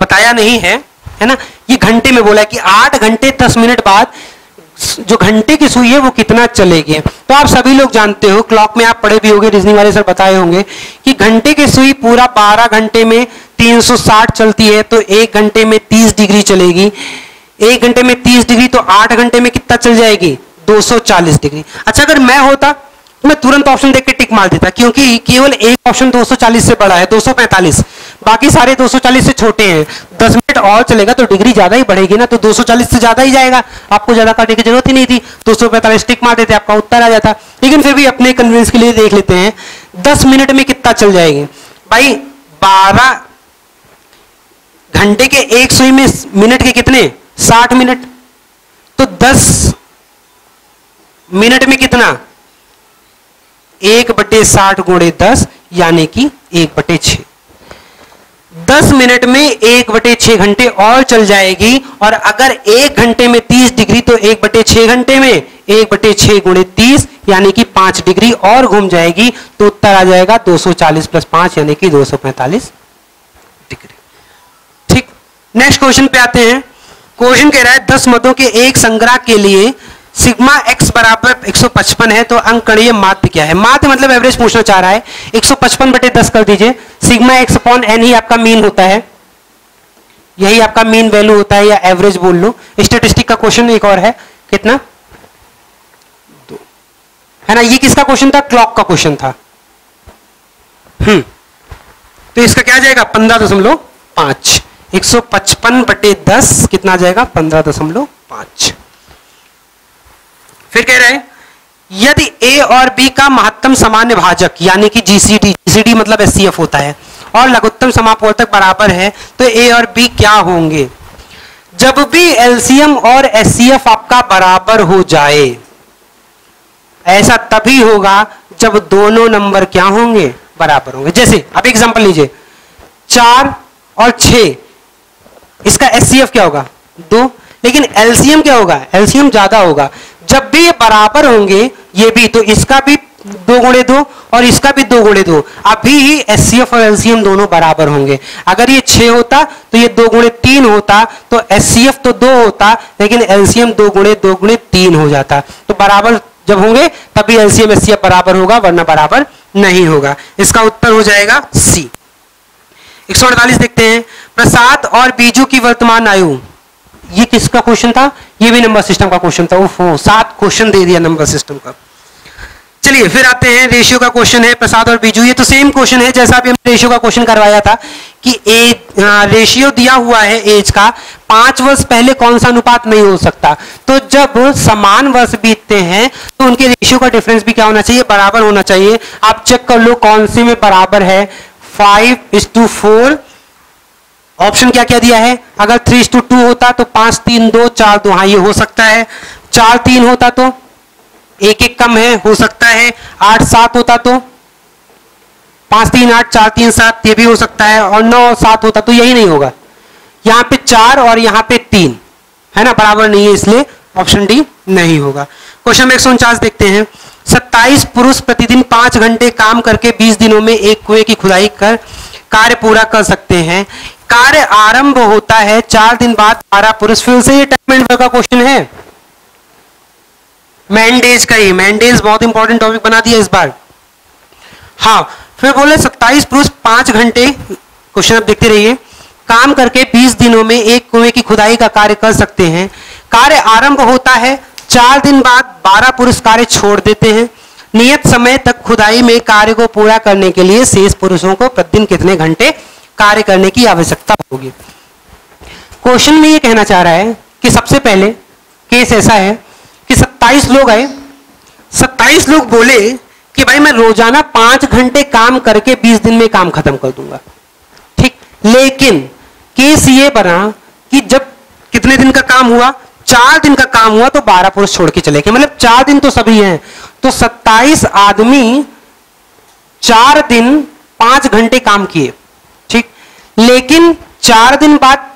बताया नहीं है, है ना, ये घंटे में बोला है कि 8:10 बाद जो घंटे की सुई है वो कितना चलेगी। तो आप सभी लोग जानते हो, क्लॉक में आप पढ़े भी होंगे, रीजनिंग वाले सर बताए होंगे कि घंटे की सुई पूरा 12 घंटे में 360 चलती है, तो 1 घंटे में 30 डिग्री चलेगी, 1 घंटे में 30 डिग्री तो 8 घंटे में कितना चल जाएगी 240 डिग्री। अच्छा अगर मैं होता तो मैं तुरंत ऑप्शन देख के टिक मार देता, क्योंकि केवल एक ऑप्शन 240 से बड़ा है 245, बाकी सारे 240 से छोटे हैं। 10 मिनट और चलेगा तो डिग्री ज्यादा ही बढ़ेगी ना, तो 240 से ज्यादा ही जाएगा, आपको ज्यादा काटने की जरूरत ही नहीं थी, 245 टिक मार देते आपका उत्तर आ जाता। लेकिन फिर भी अपने कन्वीनियंस के लिए देख लेते हैं 10 मिनट में कितना चल जाएगी। भाई 12 घंटे के एक सुई में मिनट के कितने 60 मिनट, तो 10 मिनट में कितना 1/60 × 10 यानी कि 1/6। 10 मिनट में 1/6 घंटे और चल जाएगी, और अगर 1 घंटे में 30 डिग्री तो 1/6 घंटे में 1/6 × 30 यानी कि 5 डिग्री और घूम जाएगी, तो उत्तर आ जाएगा 240 + 5 यानी कि 245 डिग्री। ठीक, नेक्स्ट क्वेश्चन पे आते हैं। क्वेश्चन कह रहा है 10 मदों के एक संग्रह के लिए सिग्मा एक्स बराबर 155 है, तो अंकगणीय माध्य क्या है। माध्य मतलब एवरेज पूछना चाह रहा है, 155/10 कर दीजिए, सिग्मा एक्स अपॉन एन ही आपका मीन होता है, यही आपका मीन वैल्यू होता है या एवरेज बोल लो। स्टेटिस्टिक का क्वेश्चन एक और है कितना 2, है ना, ये किसका क्वेश्चन था क्लॉक का क्वेश्चन था। तो इसका क्या जाएगा 15.5, 155/10 कितना आ जाएगा 15.5। फिर कह रहे हैं यदि ए और बी का महत्तम सामान्य भाजक यानी कि जीसीडी मतलब एचसीएफ होता है और लघुत्तम समापवर्तक बराबर है, तो ए और बी क्या होंगे। जब भी एलसीएम और एचसीएफ आपका बराबर हो जाए, ऐसा तभी होगा जब दोनों नंबर क्या होंगे बराबर होंगे। जैसे अब एग्जांपल लीजिए 4 और 6, इसका एचसीएफ क्या होगा 2, लेकिन एलसीएम क्या होगा एलसीएम ज्यादा होगा। जब भी ये बराबर होंगे ये भी, तो इसका भी 2×2 और इसका भी 2×2, अभी ही एचसीएफ और एलसीएम दोनों बराबर होंगे। अगर ये 6 होता तो ये 2×3 होता, तो एचसीएफ तो 2 होता लेकिन एलसीएम 2×2×3 हो जाता। तो बराबर जब होंगे तभी एलसीएम एचसीएफ बराबर होगा, वरना बराबर नहीं होगा। इसका उत्तर हो जाएगा सी। 148 देखते हैं। प्रसाद और बीजू की वर्तमान आयु, ये किसका क्वेश्चन था, ये भी नंबर सिस्टम का क्वेश्चन था। ओफो 7 क्वेश्चन दे दिया नंबर सिस्टम का। चलिए फिर आते हैं रेशियो का क्वेश्चन है प्रसाद और बीजू, ये तो सेम क्वेश्चन है जैसा अभी हमने रेशियो का क्वेश्चन करवाया था कि रेशियो दिया हुआ है एज का, 5 वर्ष पहले कौन सा अनुपात नहीं हो सकता। तो जब समान वर्ष बीतते हैं तो उनके रेशियो का डिफरेंस भी क्या होना चाहिए बराबर होना चाहिए। आप चेक कर लो कौन से में बराबर है 5:4, ऑप्शन क्या क्या दिया है। अगर 3:2 होता तो 5, 3, 2, 4, 2, हाँ ये हो सकता है। 4, 3 होता तो 1, 1 कम है हो सकता है। 8, 7 होता तो 5 3 8 4 3 7 ये भी हो सकता है, और 9 और 7 होता तो यही नहीं होगा। यहाँ पे 4 और यहाँ पे 3 है ना, बराबर नहीं है, इसलिए ऑप्शन डी नहीं होगा। क्वेश्चन 149 देखते हैं। 27 पुरुष प्रतिदिन 5 घंटे काम करके 20 दिनों में एक कुएं की खुदाई कर कार्य पूरा कर सकते हैं। कार्य आरंभ होता है 4 दिन बाद 12 पुरुष फिर से। ये का क्वेश्चन है मैंडेज का, ही मैंडेज बहुत इंपॉर्टेंट टॉपिक बना दिया इस बार। हाँ, फिर बोले 27 पुरुष 5 घंटे, क्वेश्चन आप देखते रहिए, काम करके 20 दिनों में एक कुएं की खुदाई का कार्य कर सकते हैं। कार्य आरंभ होता है 4 दिन बाद 12 पुरुष कार्य छोड़ देते हैं। नियत समय तक खुदाई में कार्य को पूरा करने के लिए शेष पुरुषों को प्रतिदिन कितने घंटे कार्य करने की आवश्यकता होगी। क्वेश्चन में ये कहना चाह रहा है कि सबसे पहले केस ऐसा है कि 27 लोग आए, 27 लोग बोले कि भाई मैं रोजाना 5 घंटे काम करके 20 दिन में काम खत्म कर दूंगा, ठीक। लेकिन केस ये बना कि जब कितने दिन का काम हुआ, 4 दिन का काम हुआ, तो 12 पुरुष छोड़ के चले गए, मतलब 4 दिन तो सभी हैं। तो 27 आदमी 4 दिन 5 घंटे काम किए, ठीक, लेकिन 4 दिन बाद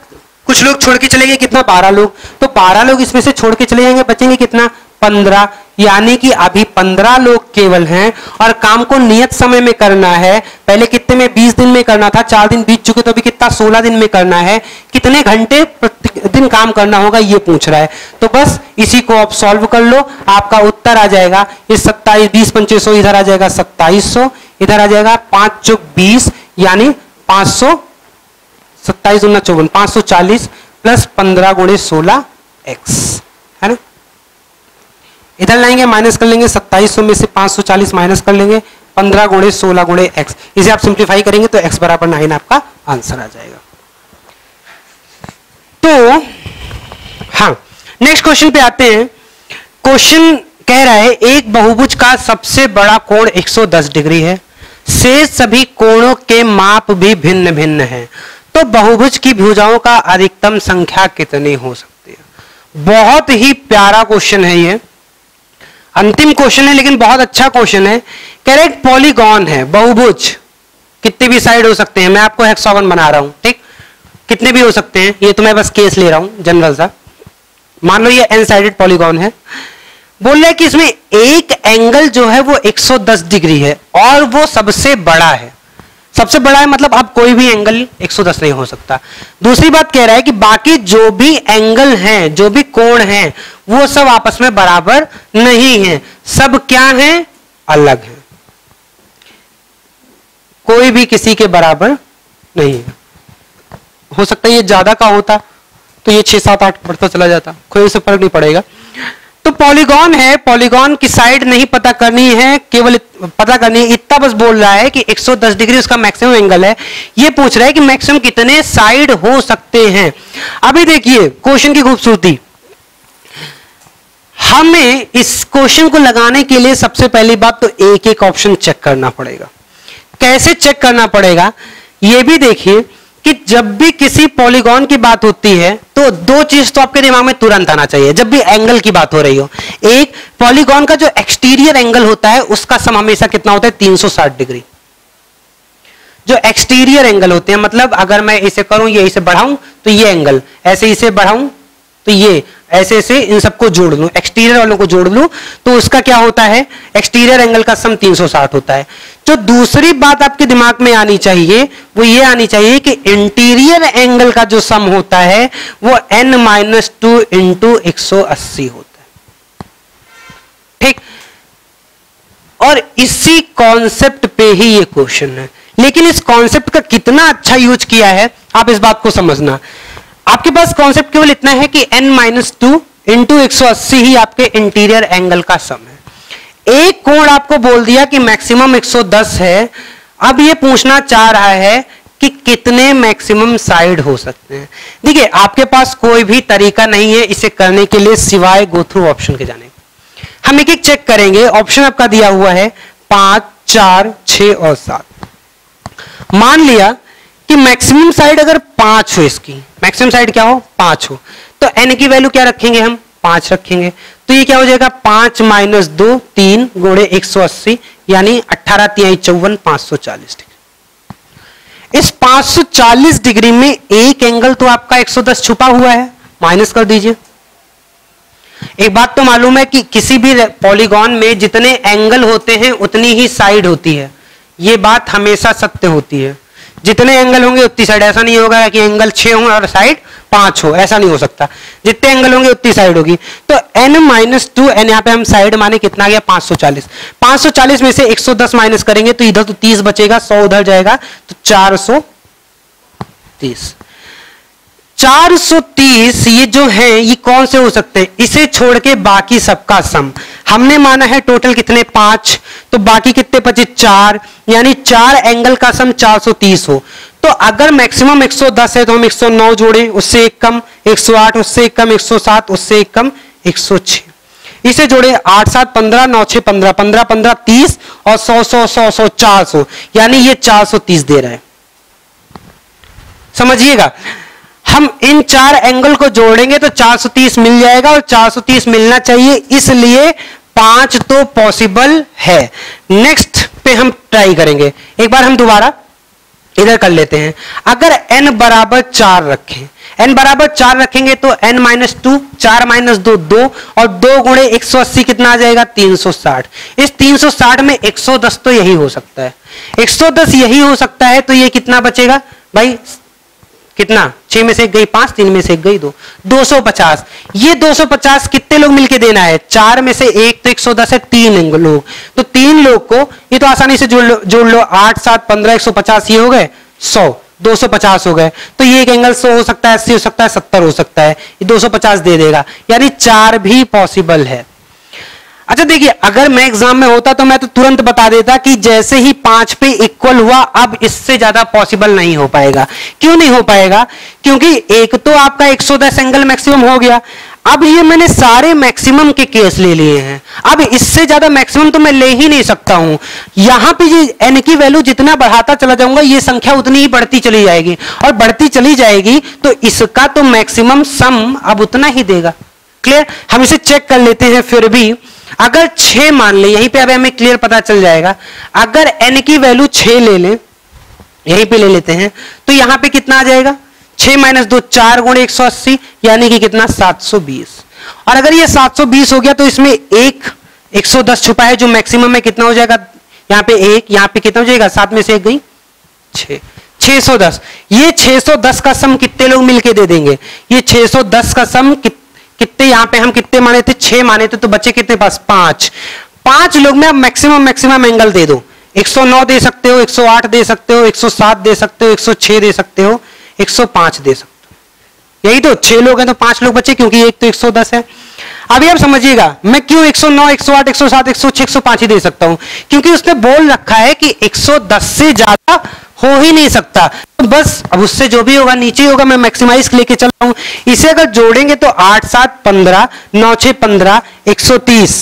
कुछ लोग छोड़ के चले गए, कितना 12 लोग। तो 12 लोग इसमें से छोड़ के चले जाएंगे, बचेंगे कितना 15, यानी कि अभी 15 लोग केवल हैं। और काम को नियत समय में करना है, पहले कितने में 20 दिन में करना था, 4 दिन बीत चुके, तो अभी कितना 16 दिन में करना है, कितने घंटे दिन काम करना होगा ये पूछ रहा है। तो बस इसी को आप सॉल्व कर लो, आपका उत्तर आ जाएगा इस 27 20 2500, इधर आ जाएगा 2700, इधर आ जाएगा 5 20 यानी 500, 27 54, 540 प्लस 15 × 16 x है ना। इधर लाएंगे, माइनस कर लेंगे, 2700 में से 540 माइनस कर लेंगे, 15 × 16 × x, इसे आप सिंप्लीफाई करेंगे तो x बराबर 9 आपका आंसर आ जाएगा। तो हाँ, नेक्स्ट क्वेश्चन पे आते हैं। क्वेश्चन कह रहा है एक बहुभुज का सबसे बड़ा कोण 110 डिग्री है, शेष सभी कोणों के माप भी भिन्न भिन्न हैं, तो बहुभुज की भुजाओं का अधिकतम संख्या कितनी हो सकती है। बहुत ही प्यारा क्वेश्चन है, ये अंतिम क्वेश्चन है लेकिन बहुत अच्छा क्वेश्चन है। कह रहे एक पॉलीगॉन है, बहुभुज कितने भी साइड हो सकते हैं, मैं आपको हेक्सागन बना रहा हूं, ठीक, कितने भी हो सकते हैं, ये तो मैं बस केस ले रहा हूं जनरल सा, मान लो ये एन साइडेड पॉलीगॉन है। बोल रहा है कि इसमें एक एंगल जो है वो 110 डिग्री है और वो सबसे बड़ा है, सबसे बड़ा है मतलब अब कोई भी एंगल 110 नहीं हो सकता। दूसरी बात कह रहा है कि बाकी जो भी एंगल हैं, जो भी कोण हैं, वो सब आपस में बराबर नहीं हैं, सब क्या हैं, अलग हैं, कोई भी किसी के बराबर नहीं है। हो सकता है ये ज्यादा का होता तो ये 6 7 8 बढ़ता चला जाता, कोई से फर्क नहीं पड़ेगा। तो पॉलीगॉन है, पॉलीगॉन की साइड नहीं पता करनी है, केवल पता करनी है, इतना बस बोल रहा है कि 110 डिग्री उसका मैक्सिमम एंगल है। ये पूछ रहा है कि मैक्सिमम कितने साइड हो सकते हैं। अभी देखिए क्वेश्चन की खूबसूरती, हमें इस क्वेश्चन को लगाने के लिए सबसे पहली बात तो एक एक ऑप्शन चेक करना पड़ेगा। कैसे चेक करना पड़ेगा ये भी देखिए कि जब भी किसी पॉलीगॉन की बात होती है तो दो चीज तो आपके दिमाग में तुरंत आना चाहिए जब भी एंगल की बात हो रही हो। एक, पॉलीगॉन का जो एक्सटीरियर एंगल होता है उसका सम हमेशा कितना होता है, 360 डिग्री। जो एक्सटीरियर एंगल होते हैं, मतलब अगर मैं इसे करूं, ये इसे बढ़ाऊं तो ये एंगल, ऐसे इसे बढ़ाऊं तो ये, ऐसे ऐसे इन सबको जोड़ लूं, एक्सटीरियर वालों को जोड़ लूं, तो उसका क्या होता है, एक्सटीरियर एंगल का सम 360 होता है। जो दूसरी बात आपके दिमाग में आनी चाहिए वो ये आनी चाहिए कि इंटीरियर एंगल का जो सम होता है वो n-2 × 180 होता है, ठीक। और इसी कॉन्सेप्ट पे ही ये क्वेश्चन है, लेकिन इस कॉन्सेप्ट का कितना अच्छा यूज किया है आप इस बात को समझना। आपके पास कॉन्सेप्ट केवल इतना है कि n-2 × 180 ही आपके इंटीरियर एंगल का सम है। एक कोण आपको बोल दिया कि मैक्सिमम 110 है, अब ये पूछना चाह रहा है कि कितने मैक्सिमम साइड हो सकते हैं। देखिए आपके पास कोई भी तरीका नहीं है इसे करने के लिए सिवाय गो थ्रू ऑप्शन के जाने के। हम एक एक चेक करेंगे। ऑप्शन आपका दिया हुआ है 5 4 6 और 7। मान लिया कि मैक्सिमम साइड अगर 5 हो, इसकी मैक्सिमम साइड क्या हो, 5 हो, तो n की वैल्यू क्या रखेंगे हम, 5 रखेंगे। तो ये क्या हो जाएगा 5 - 2 3 गुणे 180 यानी 18 - 54 540 डिग्री। इस 540 डिग्री में एक एंगल तो आपका 110 छुपा हुआ है, माइनस कर दीजिए। एक बात तो मालूम है कि किसी भी पॉलीगॉन में जितने एंगल होते हैं उतनी ही साइड होती है, ये बात हमेशा सत्य होती है। जितने एंगल होंगे उतनी साइड, ऐसा नहीं होगा कि एंगल 6 हो और साइड 5 हो, ऐसा नहीं हो सकता। जितने एंगल होंगे उतनी साइड होगी। तो n - 2 n यहाँ पे हम साइड माने कितना गया 540। 540 में से 110 माइनस करेंगे तो इधर तो 30 बचेगा, 100 उधर जाएगा तो 430। 430 ये जो है ये कौन से हो सकते हैं? इसे छोड़ के बाकी सबका सम। हमने माना है टोटल कितने 5, तो बाकी कितने 25 4, यानी 4 एंगल का सम 430 हो। तो अगर मैक्सिमम 110 है तो हम 109 जोड़ें, उससे एक कम 108, उससे एक कम 107, उससे एक कम 106, इसे जोड़े 8 7 15 9 6 15 15 15 30 और 100 100 100 100 400, यानी ये 430 दे रहा है। समझिएगा, हम इन 4 एंगल को जोड़ेंगे तो 430 मिल जाएगा और 430 मिलना चाहिए, इसलिए 5 तो पॉसिबल है। नेक्स्ट पे हम ट्राई करेंगे। एक बार हम दोबारा इधर कर लेते हैं। अगर n बराबर 4 रखें, n बराबर 4 रखेंगे तो n - 2 4 - 2 2 और 2 गुणे 180 कितना आ जाएगा 360। इस 360 में 110 तो यही हो सकता है, 110 यही हो सकता है। तो ये कितना बचेगा भाई, कितना 6 में से एक गई 5, 3 में से एक गई 2, 250। ये 250 कितने लोग मिलके देना है? 4 में से एक, तो 110 है 3 लोग, तो 3 लोग को ये तो आसानी से जोड़ लो 8 7 15 150 ये हो गए 100, 250 हो गए। तो ये एक एंगल 100 हो सकता है, 80 हो सकता है, 70 हो सकता है, ये 250 दे देगा, यानी 4 भी पॉसिबल है। अच्छा देखिए, अगर मैं एग्जाम में होता तो मैं तो तुरंत बता देता कि जैसे ही 5 पे इक्वल हुआ अब इससे ज्यादा पॉसिबल नहीं हो पाएगा। क्यों नहीं हो पाएगा? क्योंकि एक तो आपका 110 एंगल मैक्सिमम हो गया। अब ये मैंने सारे मैक्सिमम के केस ले लिए हैं, अब इससे ज्यादा मैक्सिमम तो मैं ले ही नहीं सकता हूं। यहां पे ये n की वैल्यू जितना बढ़ाता चला जाऊंगा ये संख्या उतनी ही बढ़ती चली जाएगी और बढ़ती चली जाएगी, तो इसका तो मैक्सिमम सम अब उतना ही देगा। क्लियर? हम इसे चेक कर लेते हैं फिर भी। अगर 6 मान ले, यहीं पे अब हमें क्लियर पता चल जाएगा। अगर n की वैल्यू 6 ले लें, यहीं पे ले लेते हैं, तो यहां पे कितना आ जाएगा 6 - 2 4 गुणे 180 यानी कि कितना 720। और अगर ये 720 हो गया तो इसमें एक 110 छुपा है जो मैक्सिमम में कितना हो जाएगा, यहाँ पे एक, यहाँ पे कितना हो जाएगा 7 में से एक गई 6 610। ये 610 का सम कितने लोग मिलके दे देंगे? ये 610 का सम कितने, यहाँ पे हम कितने माने थे 6 माने थे, तो बच्चे कितने पास 5 लोग में आप मैक्सिमम एंगल दे दो। 109 दे सकते हो, 108 दे सकते हो, 107 दे सकते हो, 106 दे सकते हो, 105 दे सकते हो। यही तो 6 लोग हैं तो 5 लोग बचे, क्योंकि एक तो 110 है। अभी आप समझिएगा मैं क्यों 109 108 107 106 105 ही दे सकता हूं, क्योंकि उसने बोल रखा है कि 110 से ज्यादा हो ही नहीं सकता। तो बस अब उससे जो भी होगा नीचे होगा, मैं मैक्सिमाइज लेके चल रहा हूं। इसे अगर जोड़ेंगे तो 8 7 15 9 6 15 130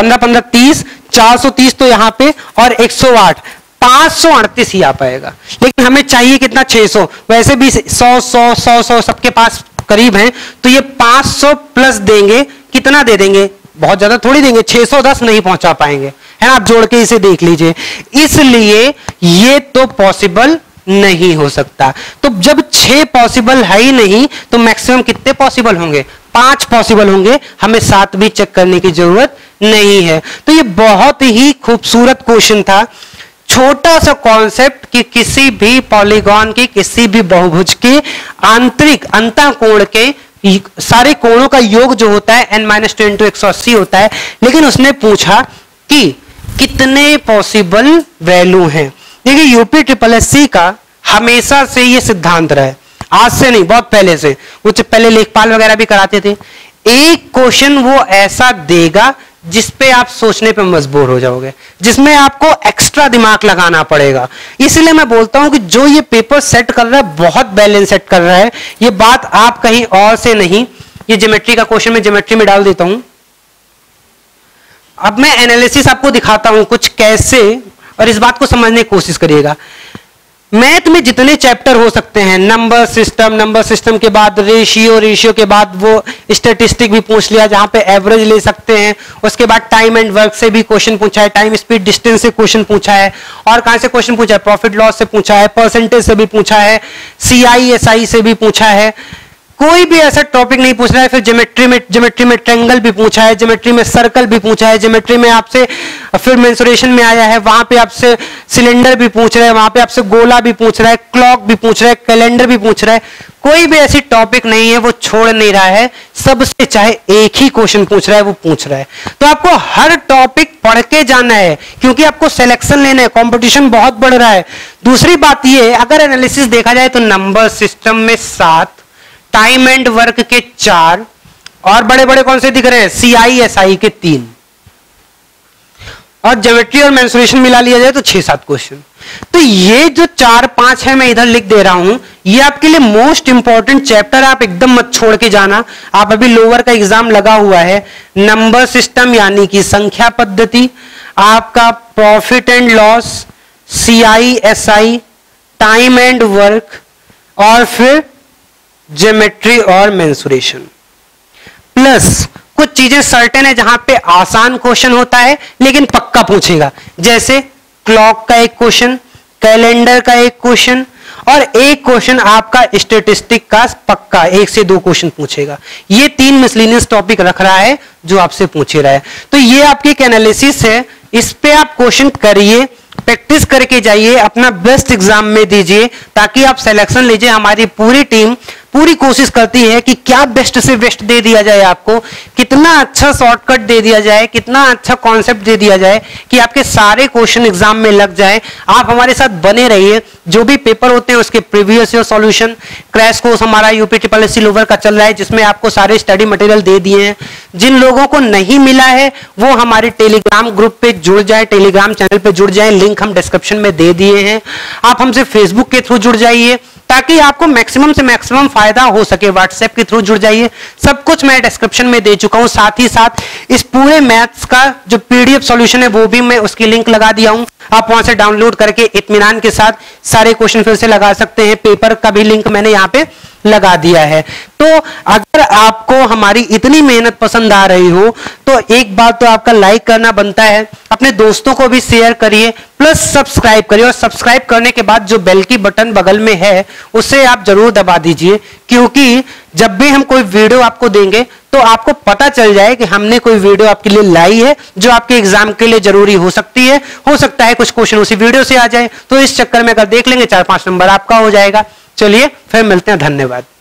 15 15 30 430 तो यहाँ पे और 108 538 ही आ पाएगा। लेकिन हमें चाहिए कितना 600, वैसे भी 100 100 100 100 सबके पास करीब हैं, तो ये 500 प्लस देंगे। कितना दे देंगे? बहुत ज्यादा थोड़ी देंगे, 610 नहीं पहुंचा पाएंगे, है ना? आप जोड़ के इसे देख लीजिए। इसलिए ये तो पॉसिबल नहीं हो सकता। तो जब 6 पॉसिबल है ही नहीं तो मैक्सिमम कितने पॉसिबल होंगे? 5 पॉसिबल होंगे, हमें 7 भी चेक करने की जरूरत नहीं है। तो ये बहुत ही खूबसूरत क्वेश्चन था, छोटा सा कॉन्सेप्ट कि किसी भी पॉलीगॉन के, किसी भी बहुभुज के आंतरिक अंतःकोण के सारे कोणों का योग जो होता है n - 2 × 180 होता है। लेकिन उसने पूछा कि कितने पॉसिबल वैल्यू हैं। देखिए यूपीएसएससी का हमेशा से ये सिद्धांत रहा है, आज से नहीं बहुत पहले से, कुछ पहले लेखपाल वगैरह भी कराते थे। एक क्वेश्चन वो ऐसा देगा जिसपे आप सोचने पे मजबूर हो जाओगे, जिसमें आपको एक्स्ट्रा दिमाग लगाना पड़ेगा। इसलिए मैं बोलता हूं कि जो ये पेपर सेट कर रहा है बहुत बैलेंस सेट कर रहा है। ये बात आप कहीं और से नहीं, ये ज्योमेट्री का क्वेश्चन मैं ज्योमेट्री में डाल देता हूं। अब मैं एनालिसिस आपको दिखाता हूं कुछ कैसे, और इस बात को समझने की कोशिश करिएगा। मैथ में जितने चैप्टर हो सकते हैं, नंबर सिस्टम के बाद रेशियो, रेशियो के बाद वो स्टैटिस्टिक भी पूछ लिया जहां पे एवरेज ले सकते हैं, उसके बाद टाइम एंड वर्क से भी क्वेश्चन पूछा है, टाइम स्पीड डिस्टेंस से क्वेश्चन पूछा है, और कहां से क्वेश्चन पूछा है, प्रॉफिट लॉस से पूछा है, परसेंटेज से भी पूछा है, CISI से भी पूछा है, कोई भी ऐसा टॉपिक नहीं पूछ रहा है। फिर ज्योमेट्री में ट्रायंगल भी पूछा है, ज्योमेट्री में सर्कल भी पूछा है, ज्योमेट्री में आपसे फिर मेंसुरेशन में आया है, वहां पे आपसे सिलेंडर भी पूछ रहा है, वहां पे आपसे गोला भी पूछ रहा है, क्लॉक भी पूछ रहा है, कैलेंडर भी पूछ रहा है। कोई भी ऐसी टॉपिक नहीं है वो छोड़ नहीं रहा है, सबसे चाहे एक ही क्वेश्चन पूछ रहा है वो पूछ रहा है। तो आपको हर टॉपिक पढ़ के जाना है क्योंकि आपको सिलेक्शन लेना है, कंपटीशन बहुत बढ़ रहा है। दूसरी बात ये, अगर एनालिसिस देखा जाए तो नंबर सिस्टम में 7, टाइम एंड वर्क के 4 और बड़े बड़े कौन से दिख रहे हैं, CISI के 3, और ज्योमेट्री और मेंसुरेशन मिला लिया जाए तो 6-7 क्वेश्चन। तो ये जो 4-5 है मैं इधर लिख दे रहा हूं, ये आपके लिए मोस्ट इंपॉर्टेंट चैप्टर, आप एकदम मत छोड़ के जाना। आप अभी लोअर का एग्जाम लगा हुआ है, नंबर सिस्टम यानी कि संख्या पद्धति, आपका profit and loss, CISI, time and work, और फिर ज्योमेट्री और मेंसुरेशन। प्लस कुछ चीजें सर्टेन है जहां पे आसान क्वेश्चन होता है लेकिन पक्का पूछेगा, जैसे क्लॉक का एक क्वेश्चन, कैलेंडर का एक क्वेश्चन, और एक क्वेश्चन आपका स्टैटिस्टिक का पक्का 1 से 2 क्वेश्चन पूछेगा। ये 3 मिसलिनियस टॉपिक रख रहा है जो आपसे पूछे रहा है। तो ये आपकी एक एनालिसिस है, इस पे आप क्वेश्चन करिए, प्रैक्टिस करके जाइए, अपना बेस्ट एग्जाम में दीजिए ताकि आप सिलेक्शन लीजिए। हमारी पूरी टीम पूरी कोशिश करती है कि क्या बेस्ट से बेस्ट दे दिया जाए आपको, कितना अच्छा शॉर्टकट दे दिया जाए, कितना अच्छा कॉन्सेप्ट दे दिया जाए कि आपके सारे क्वेश्चन एग्जाम में लग जाए। आप हमारे साथ बने रहिए, जो भी पेपर होते हैं उसके previous year solution, crash course हमारा UPSSSC लोवर का चल रहा है जिसमें आपको सारे स्टडी मटेरियल दे दिए हैं। जिन लोगों को नहीं मिला है वो हमारे टेलीग्राम ग्रुप पे जुड़ जाए, टेलीग्राम चैनल पे जुड़ जाए, लिंक हम डिस्क्रिप्शन में दे दिए हैं। आप हमसे फेसबुक के थ्रू जुड़ जाइए ताकि आपको मैक्सिमम से मैक्सिमम फायदा हो सके, व्हाट्सएप के थ्रू जुड़ जाइए, सब कुछ मैं डिस्क्रिप्शन में दे चुका हूं। साथ ही साथ इस पूरे मैथ्स का जो PDF सॉल्यूशन है वो भी मैं उसकी लिंक लगा दिया हूं, आप वहां से डाउनलोड करके इत्मीनान के साथ सारे क्वेश्चन फिर से लगा सकते हैं। पेपर का भी लिंक मैंने यहाँ पे लगा दिया है। तो अगर आपको हमारी इतनी मेहनत पसंद आ रही हो तो एक बात तो आपका लाइक करना बनता है, अपने दोस्तों को भी शेयर करिए, प्लस सब्सक्राइब करिए, और सब्सक्राइब करने के बाद जो बेल की बटन बगल में है उसे आप जरूर दबा दीजिए क्योंकि जब भी हम कोई वीडियो आपको देंगे तो आपको पता चल जाए कि हमने कोई वीडियो आपके लिए लाई है जो आपके एग्जाम के लिए जरूरी हो सकती है। हो सकता है कुछ क्वेश्चन उसी वीडियो से आ जाए, तो इस चक्कर में अगर देख लेंगे 4-5 नंबर आपका हो जाएगा। चलिए फिर मिलते हैं, धन्यवाद।